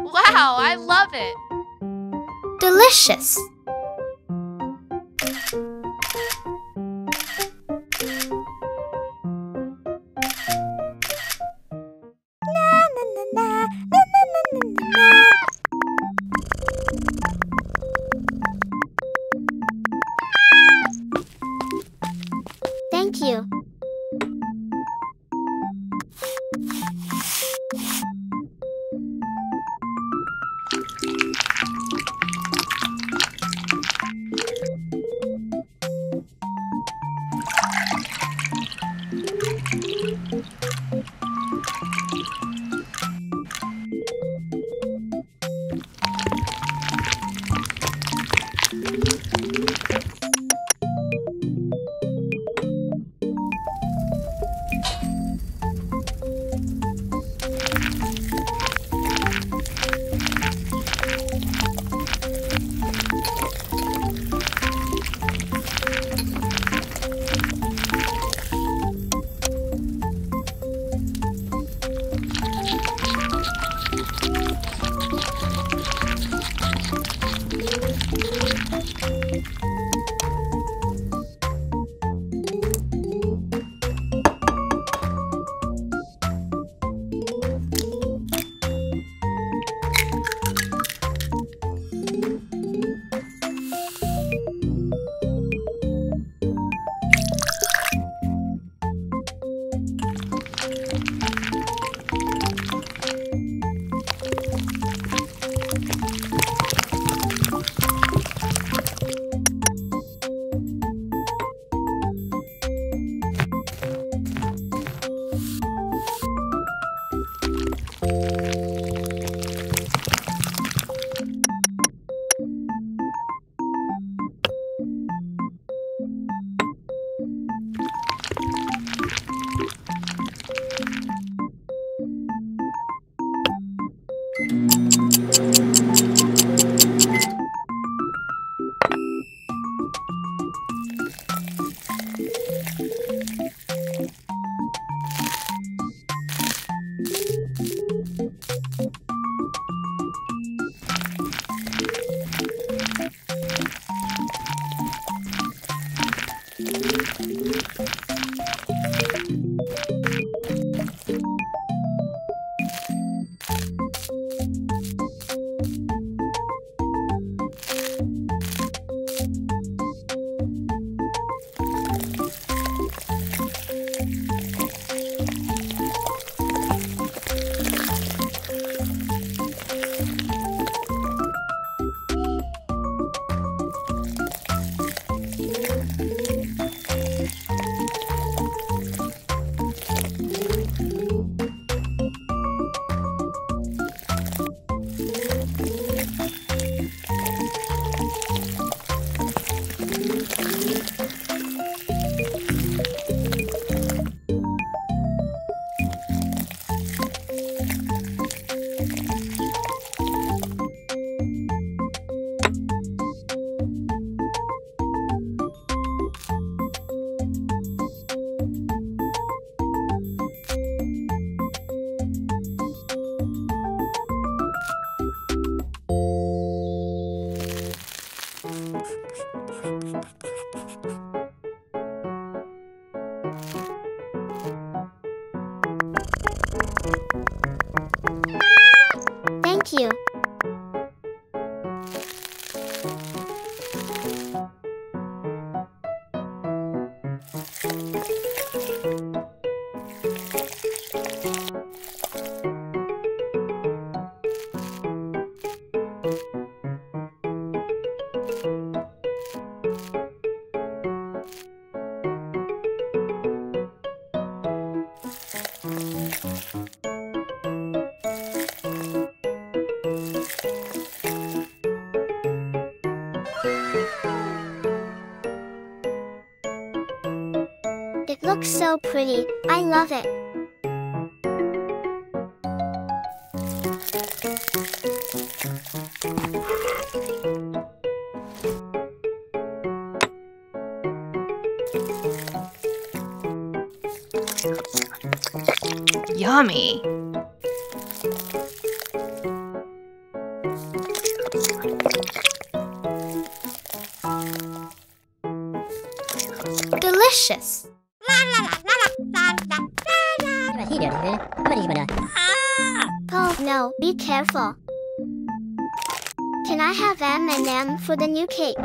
Wow, I love it! Delicious! thank you. It looks so pretty. I love it. Yummy. Delicious. Oh no, be careful. Can I have M&M for the new cake?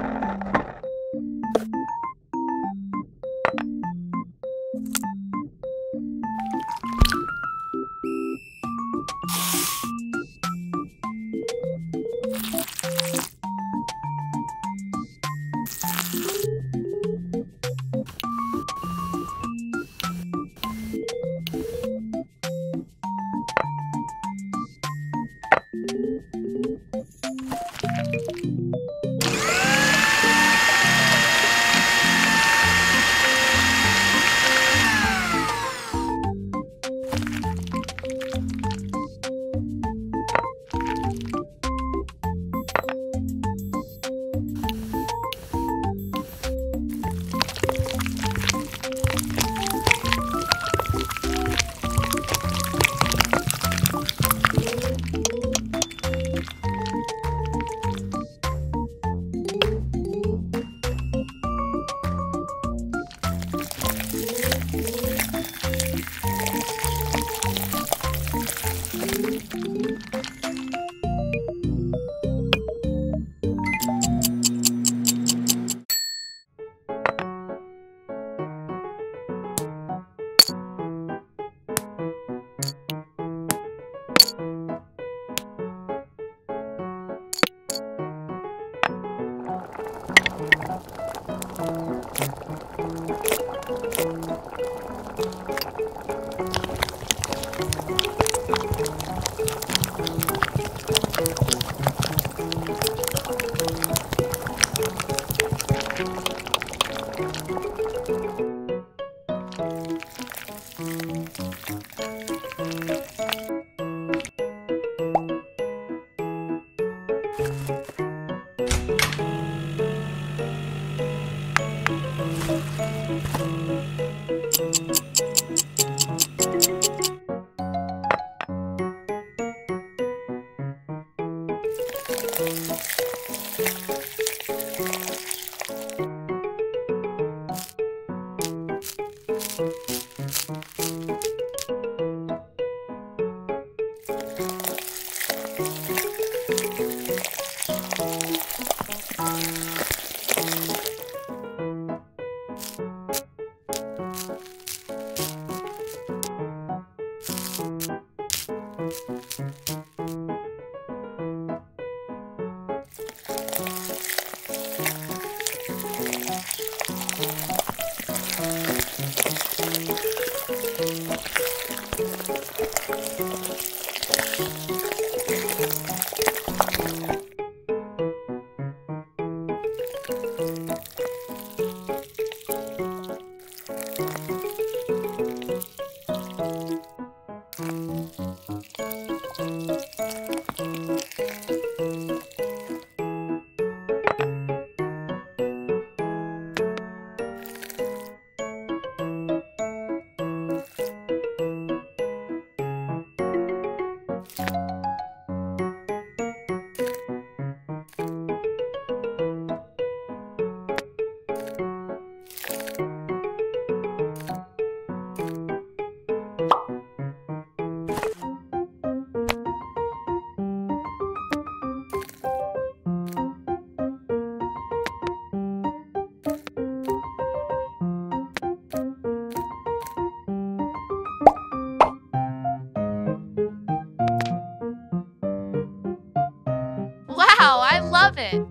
it.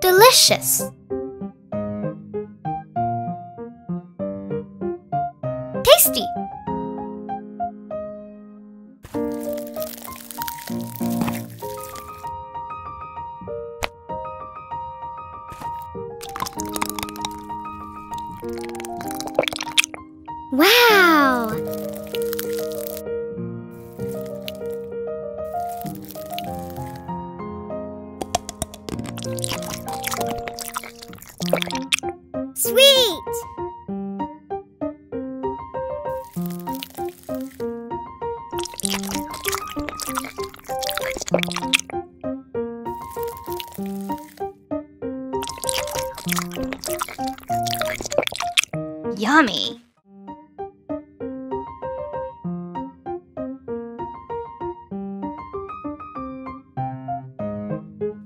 Delicious. Tasty. Wow! Sweet! Yummy!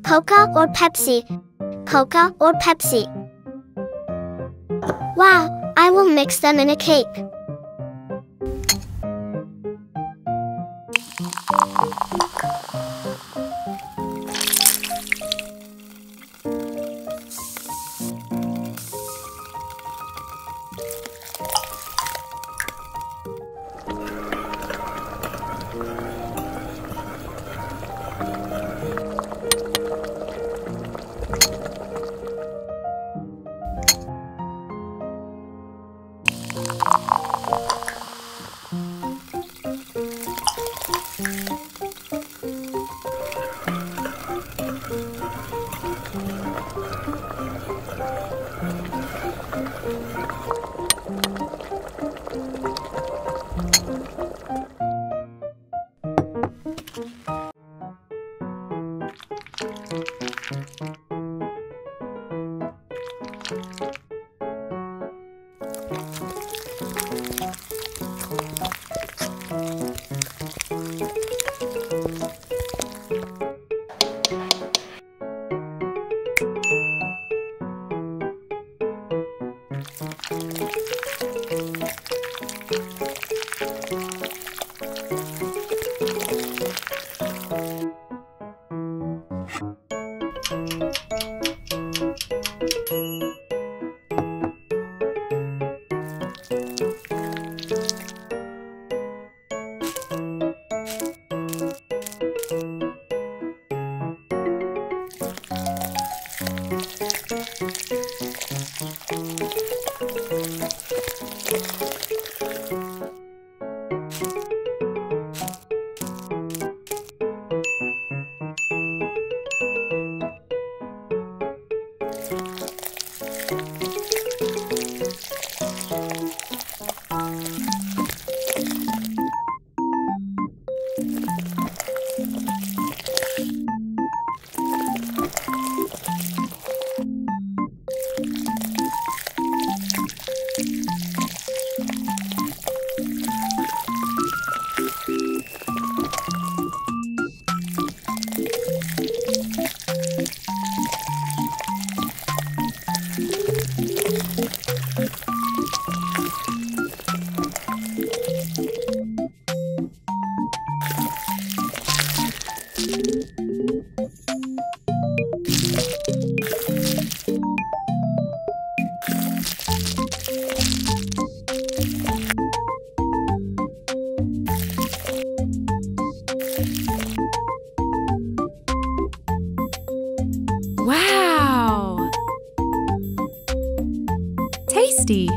Coca or Pepsi? Coca or Pepsi? Wow, I will mix them in a cake. Tasty.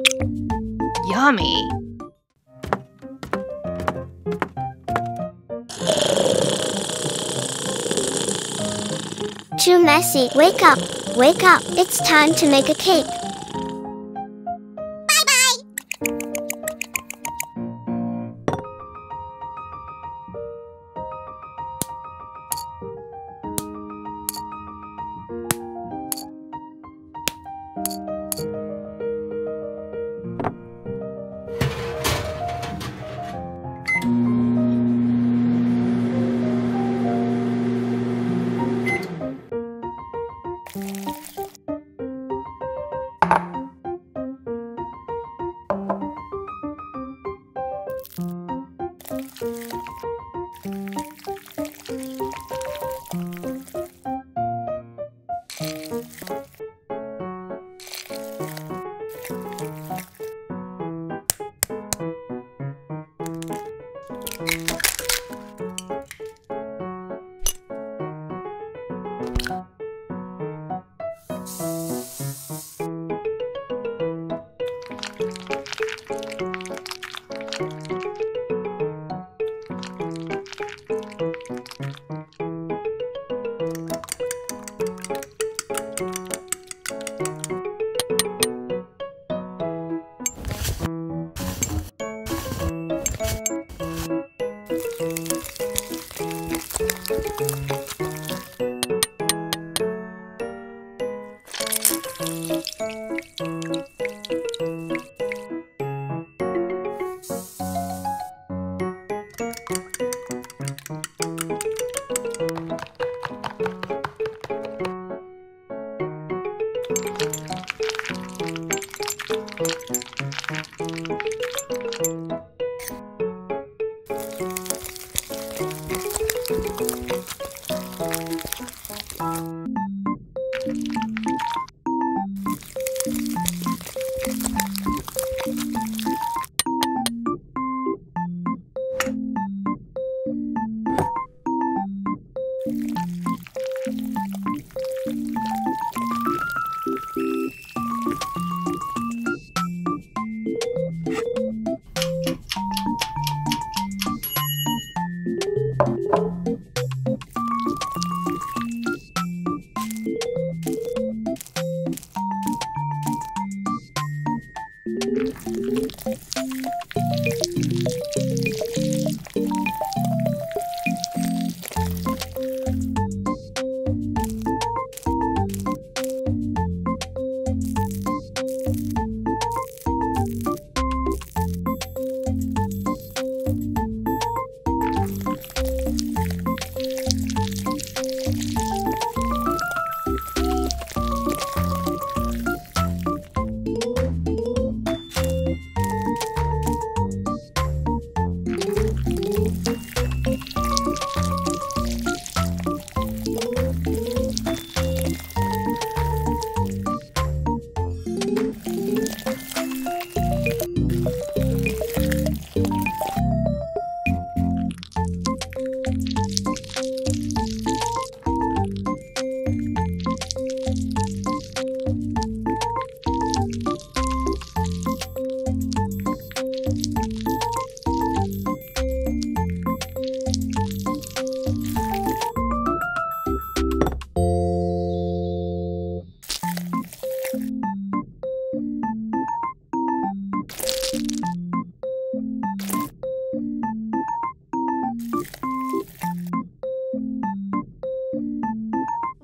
Sweet. Yummy. Too messy. Wake up. Wake up. It's time to make a cake. Bye-bye.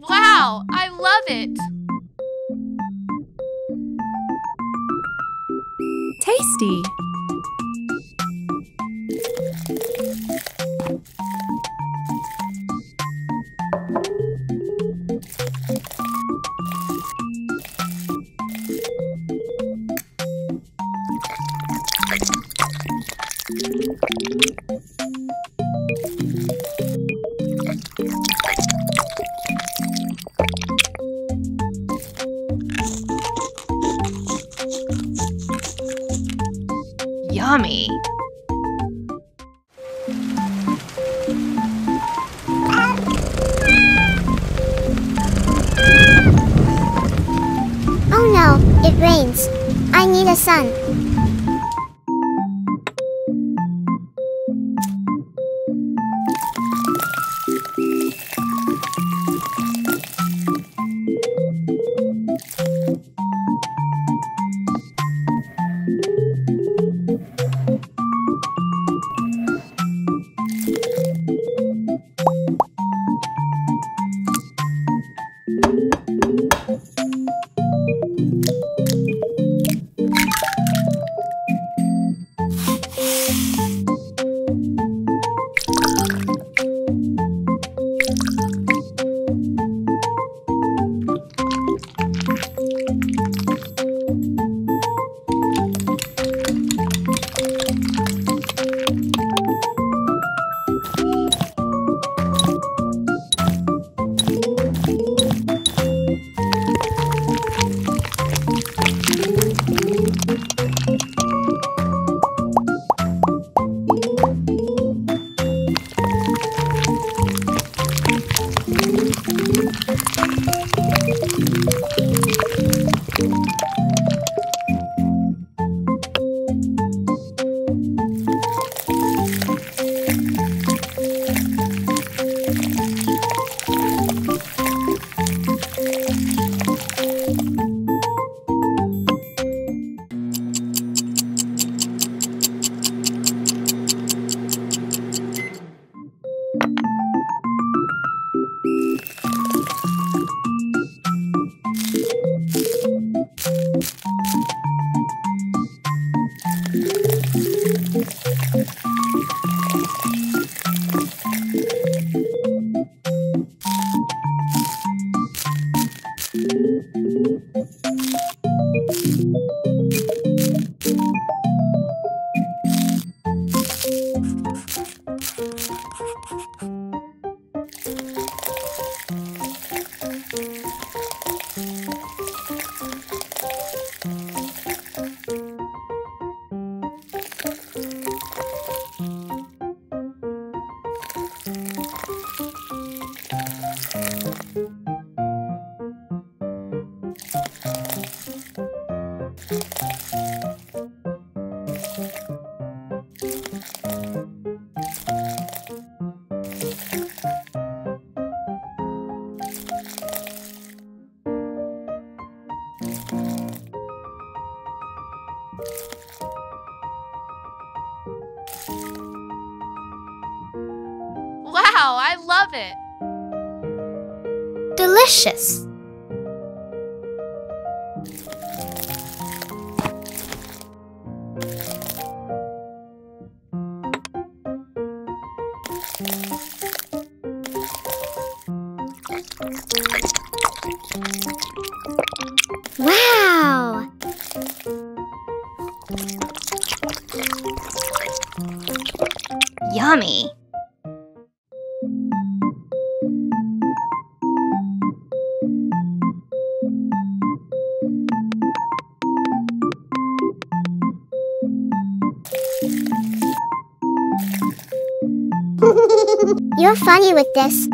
Wow, I love it! Tasty! Yummy! Oh no, it rains. I need a sun. Wow, I love it! Delicious! Wow! Yummy! You're funny with this.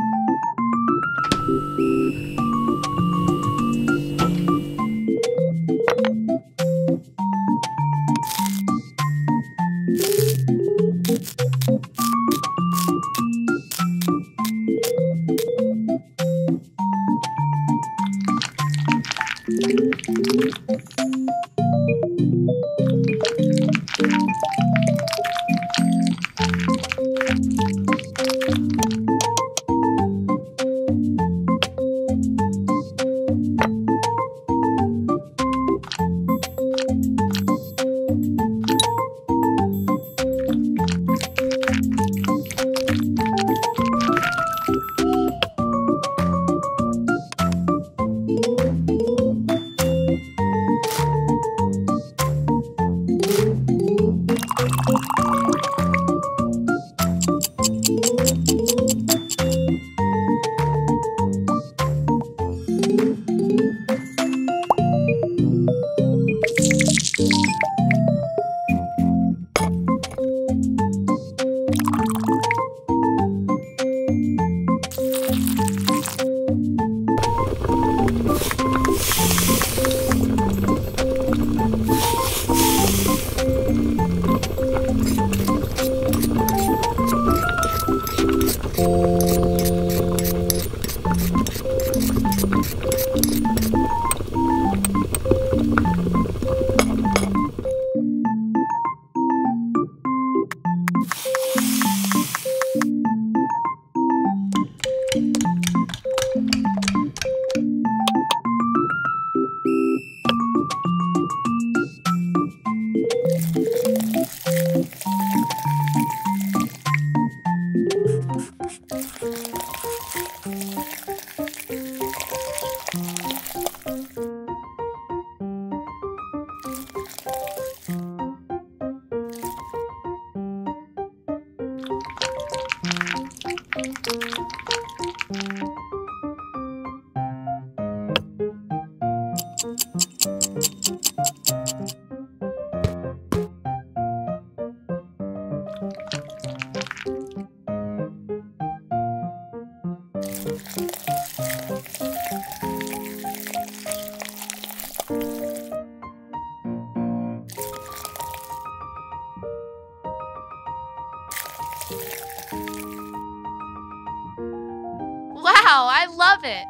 Wow, I love it!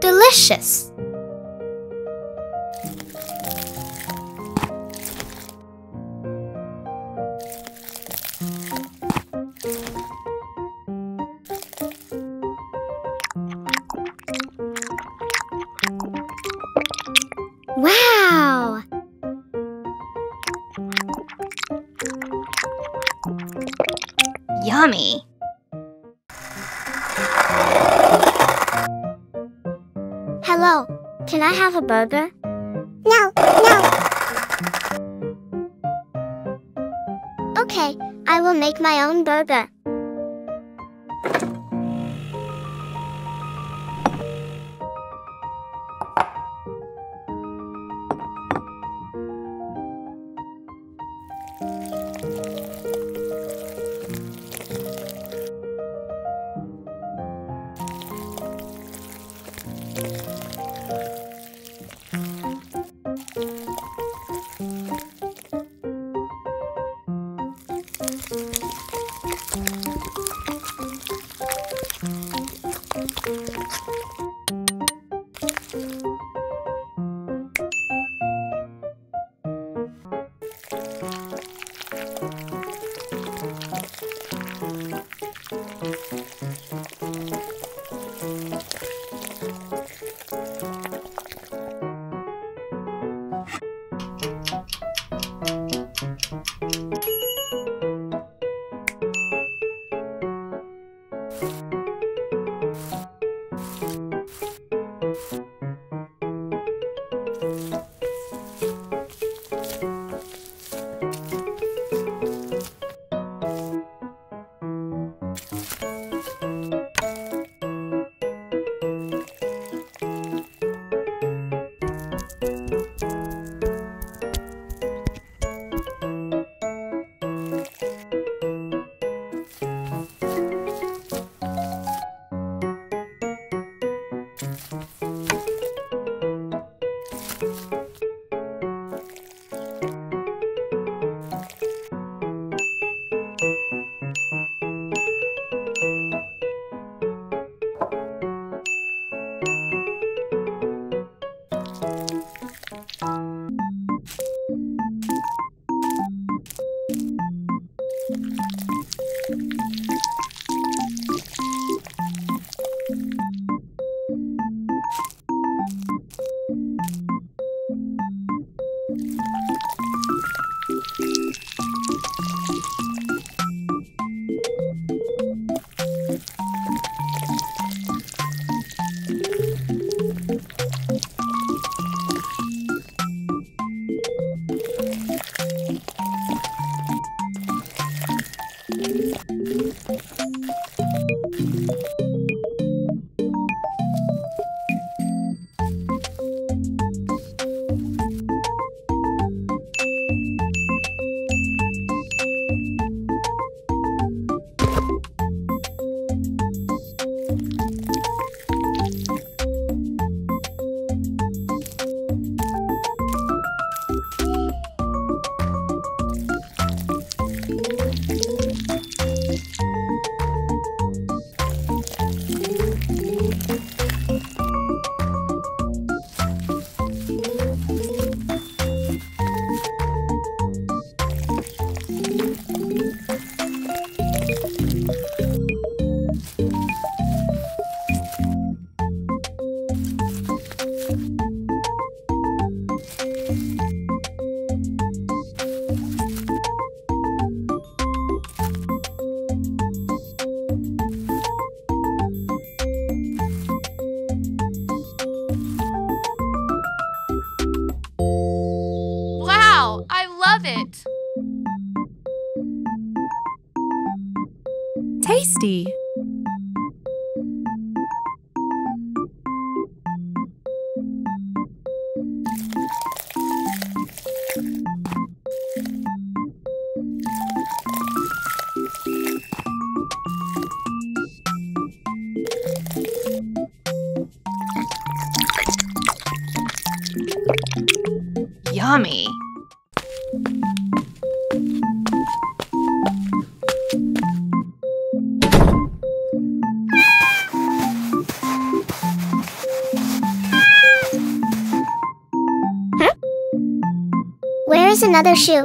Delicious! Wow! Yummy! Hello, can I have a burger? No, no! Okay, I will make my own burger. love it! Tasty! Yummy! Where is another shoe?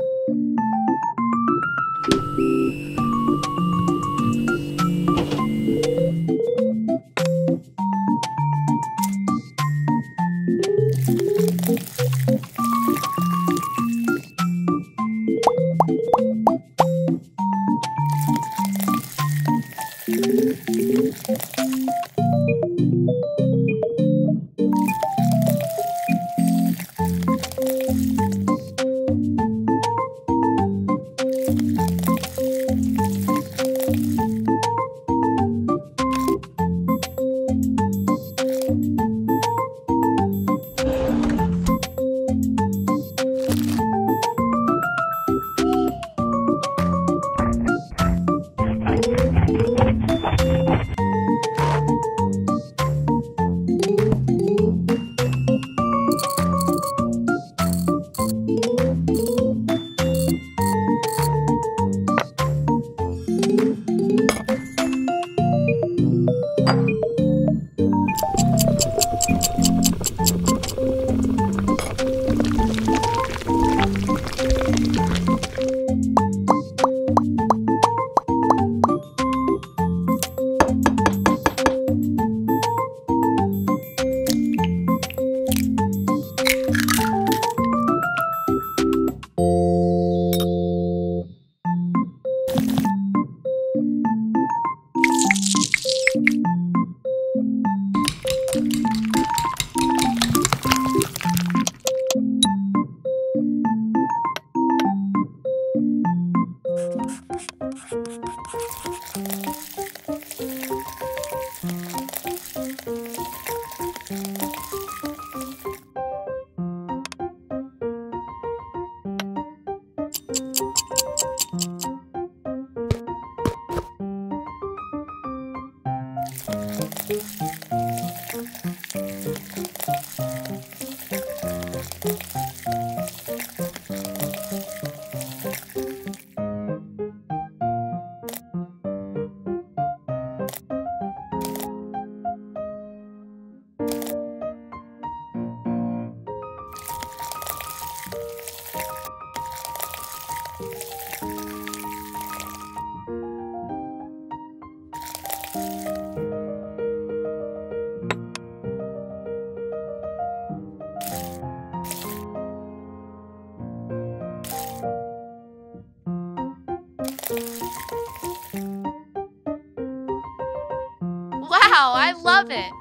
Wow, I love it!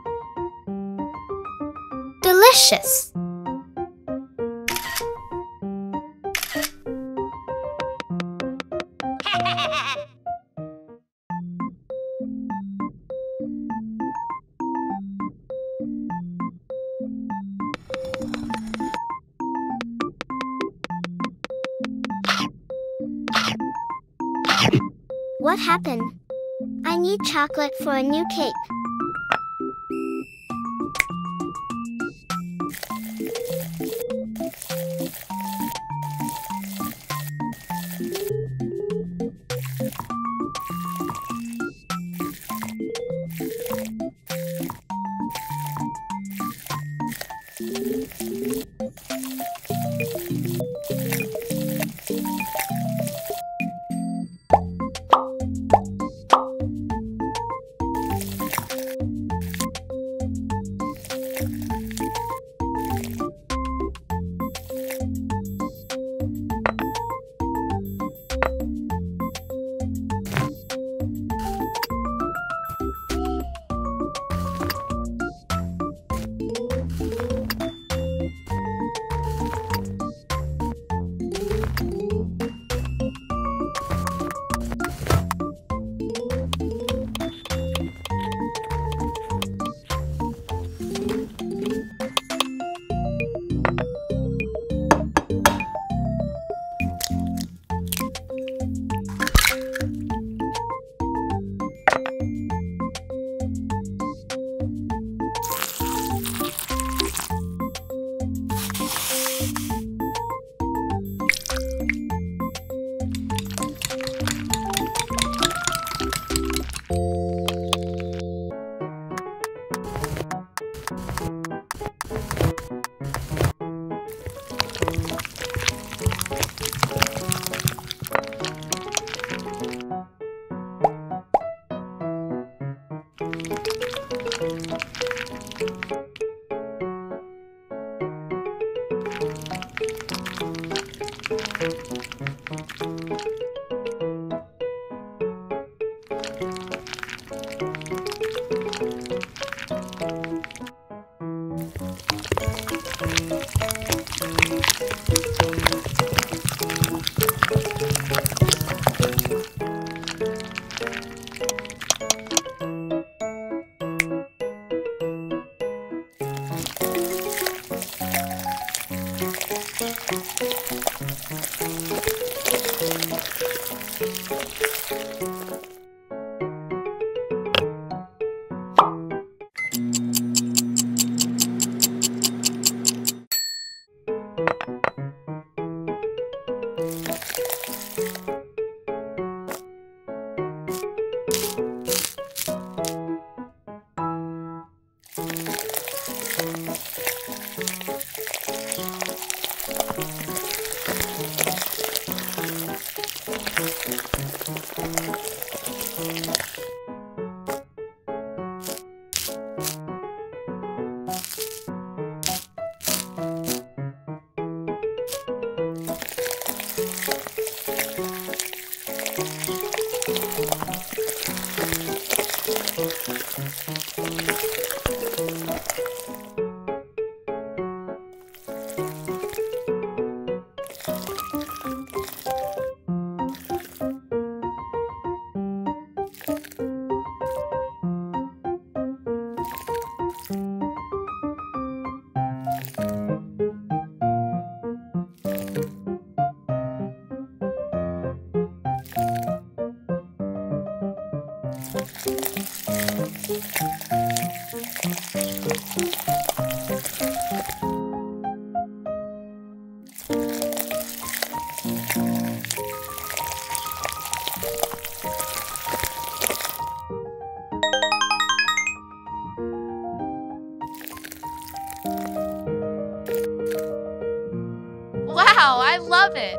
Delicious! What happened? I need chocolate for a new cake. Wow, I love it!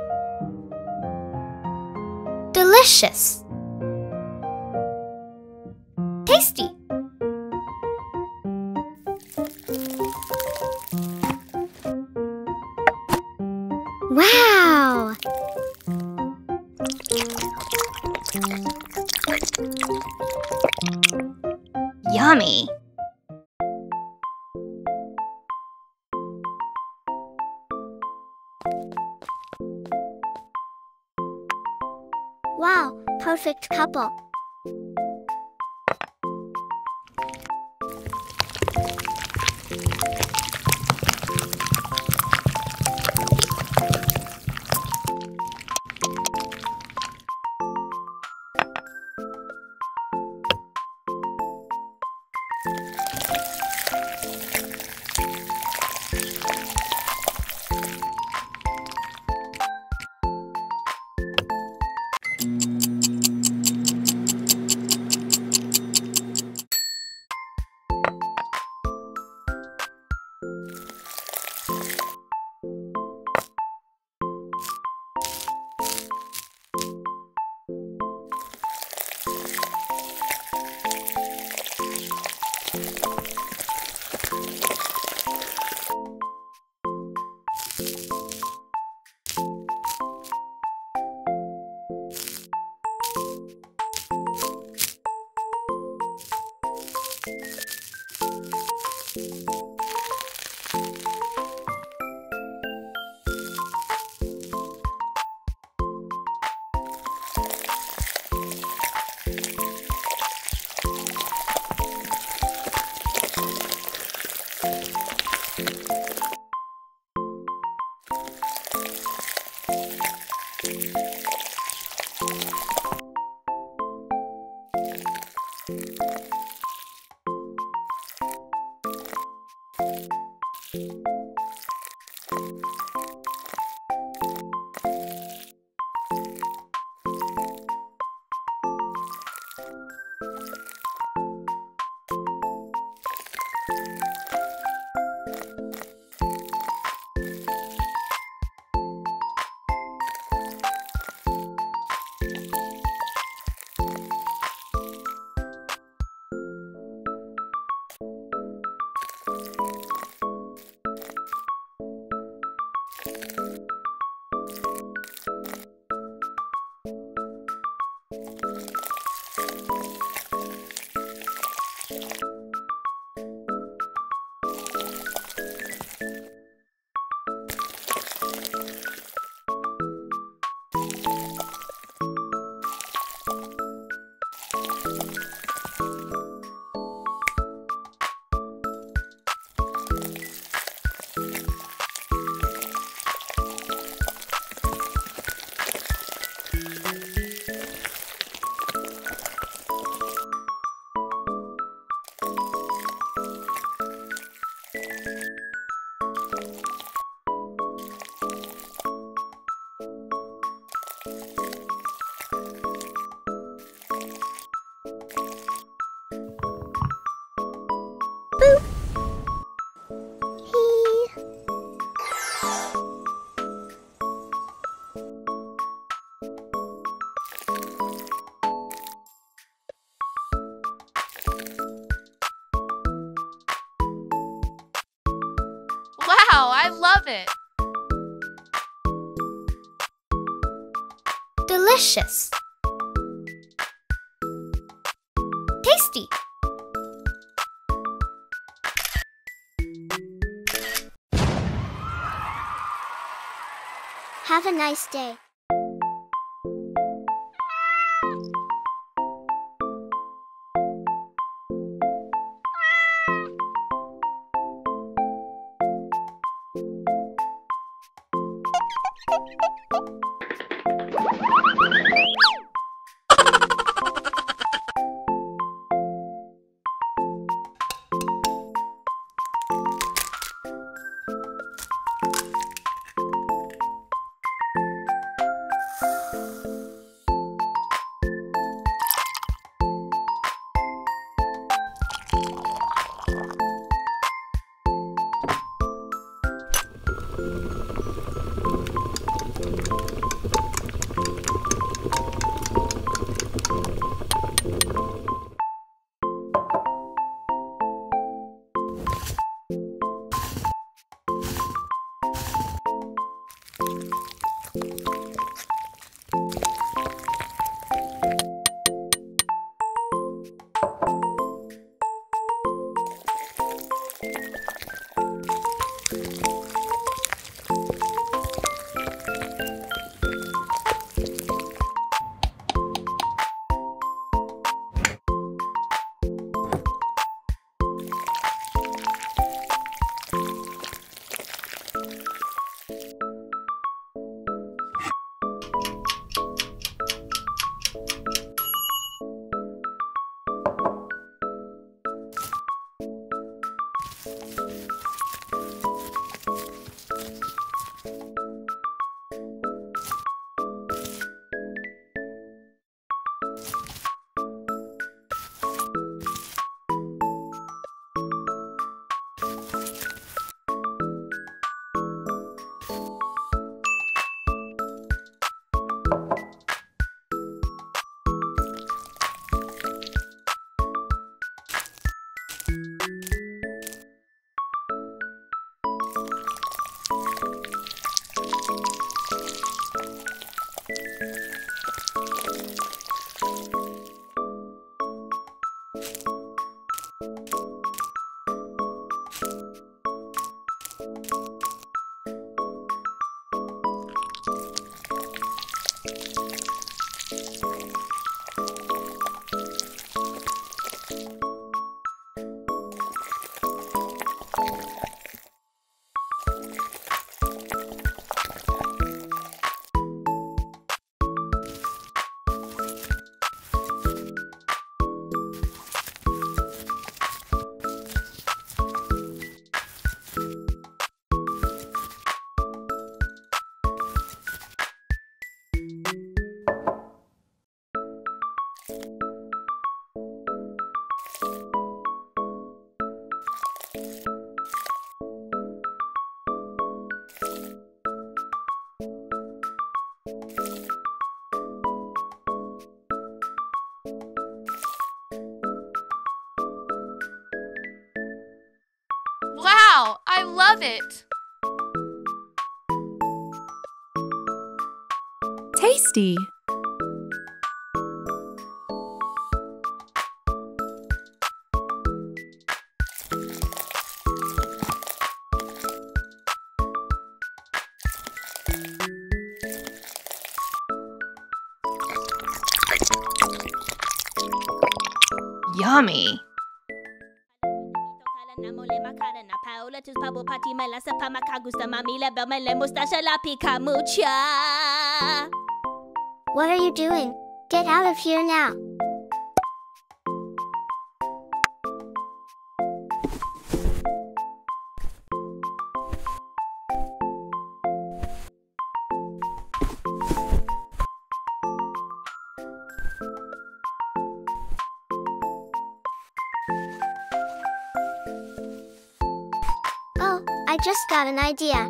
Delicious! Tasty! Wow! Yummy! Wow, perfect couple. Wow, I love it. Delicious. Tasty. Have a nice day. I love it. Tasty. Yummy. What are you doing? Get out of here now! Oh, I just got an idea.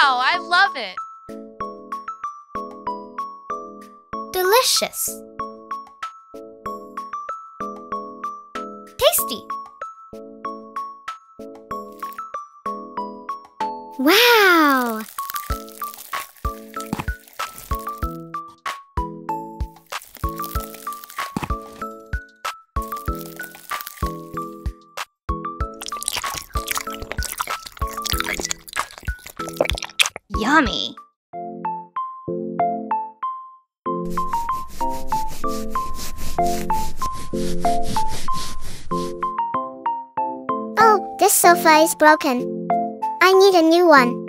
Wow, I love it! Delicious! Tasty! Wow! Yummy! Oh, this sofa is broken. I need a new one.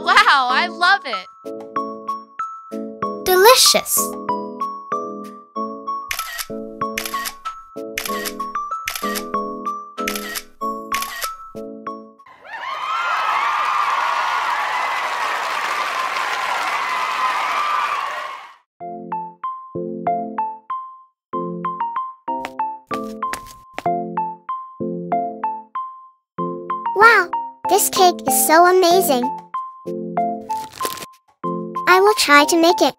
Wow, I love it! Delicious! Wow, this cake is so amazing! I will try to make it.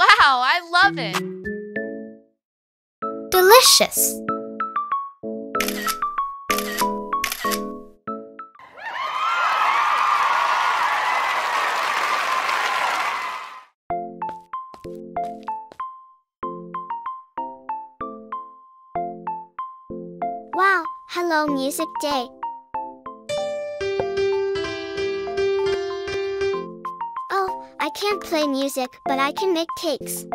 Wow, I love it! Delicious! Wow, hello music day! I can't play music, but I can make cakes.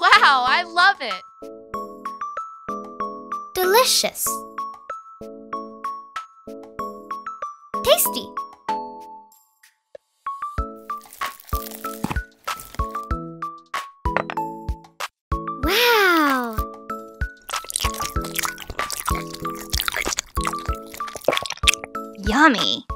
Wow, I love it! Delicious! Tasty! Wow! Yummy!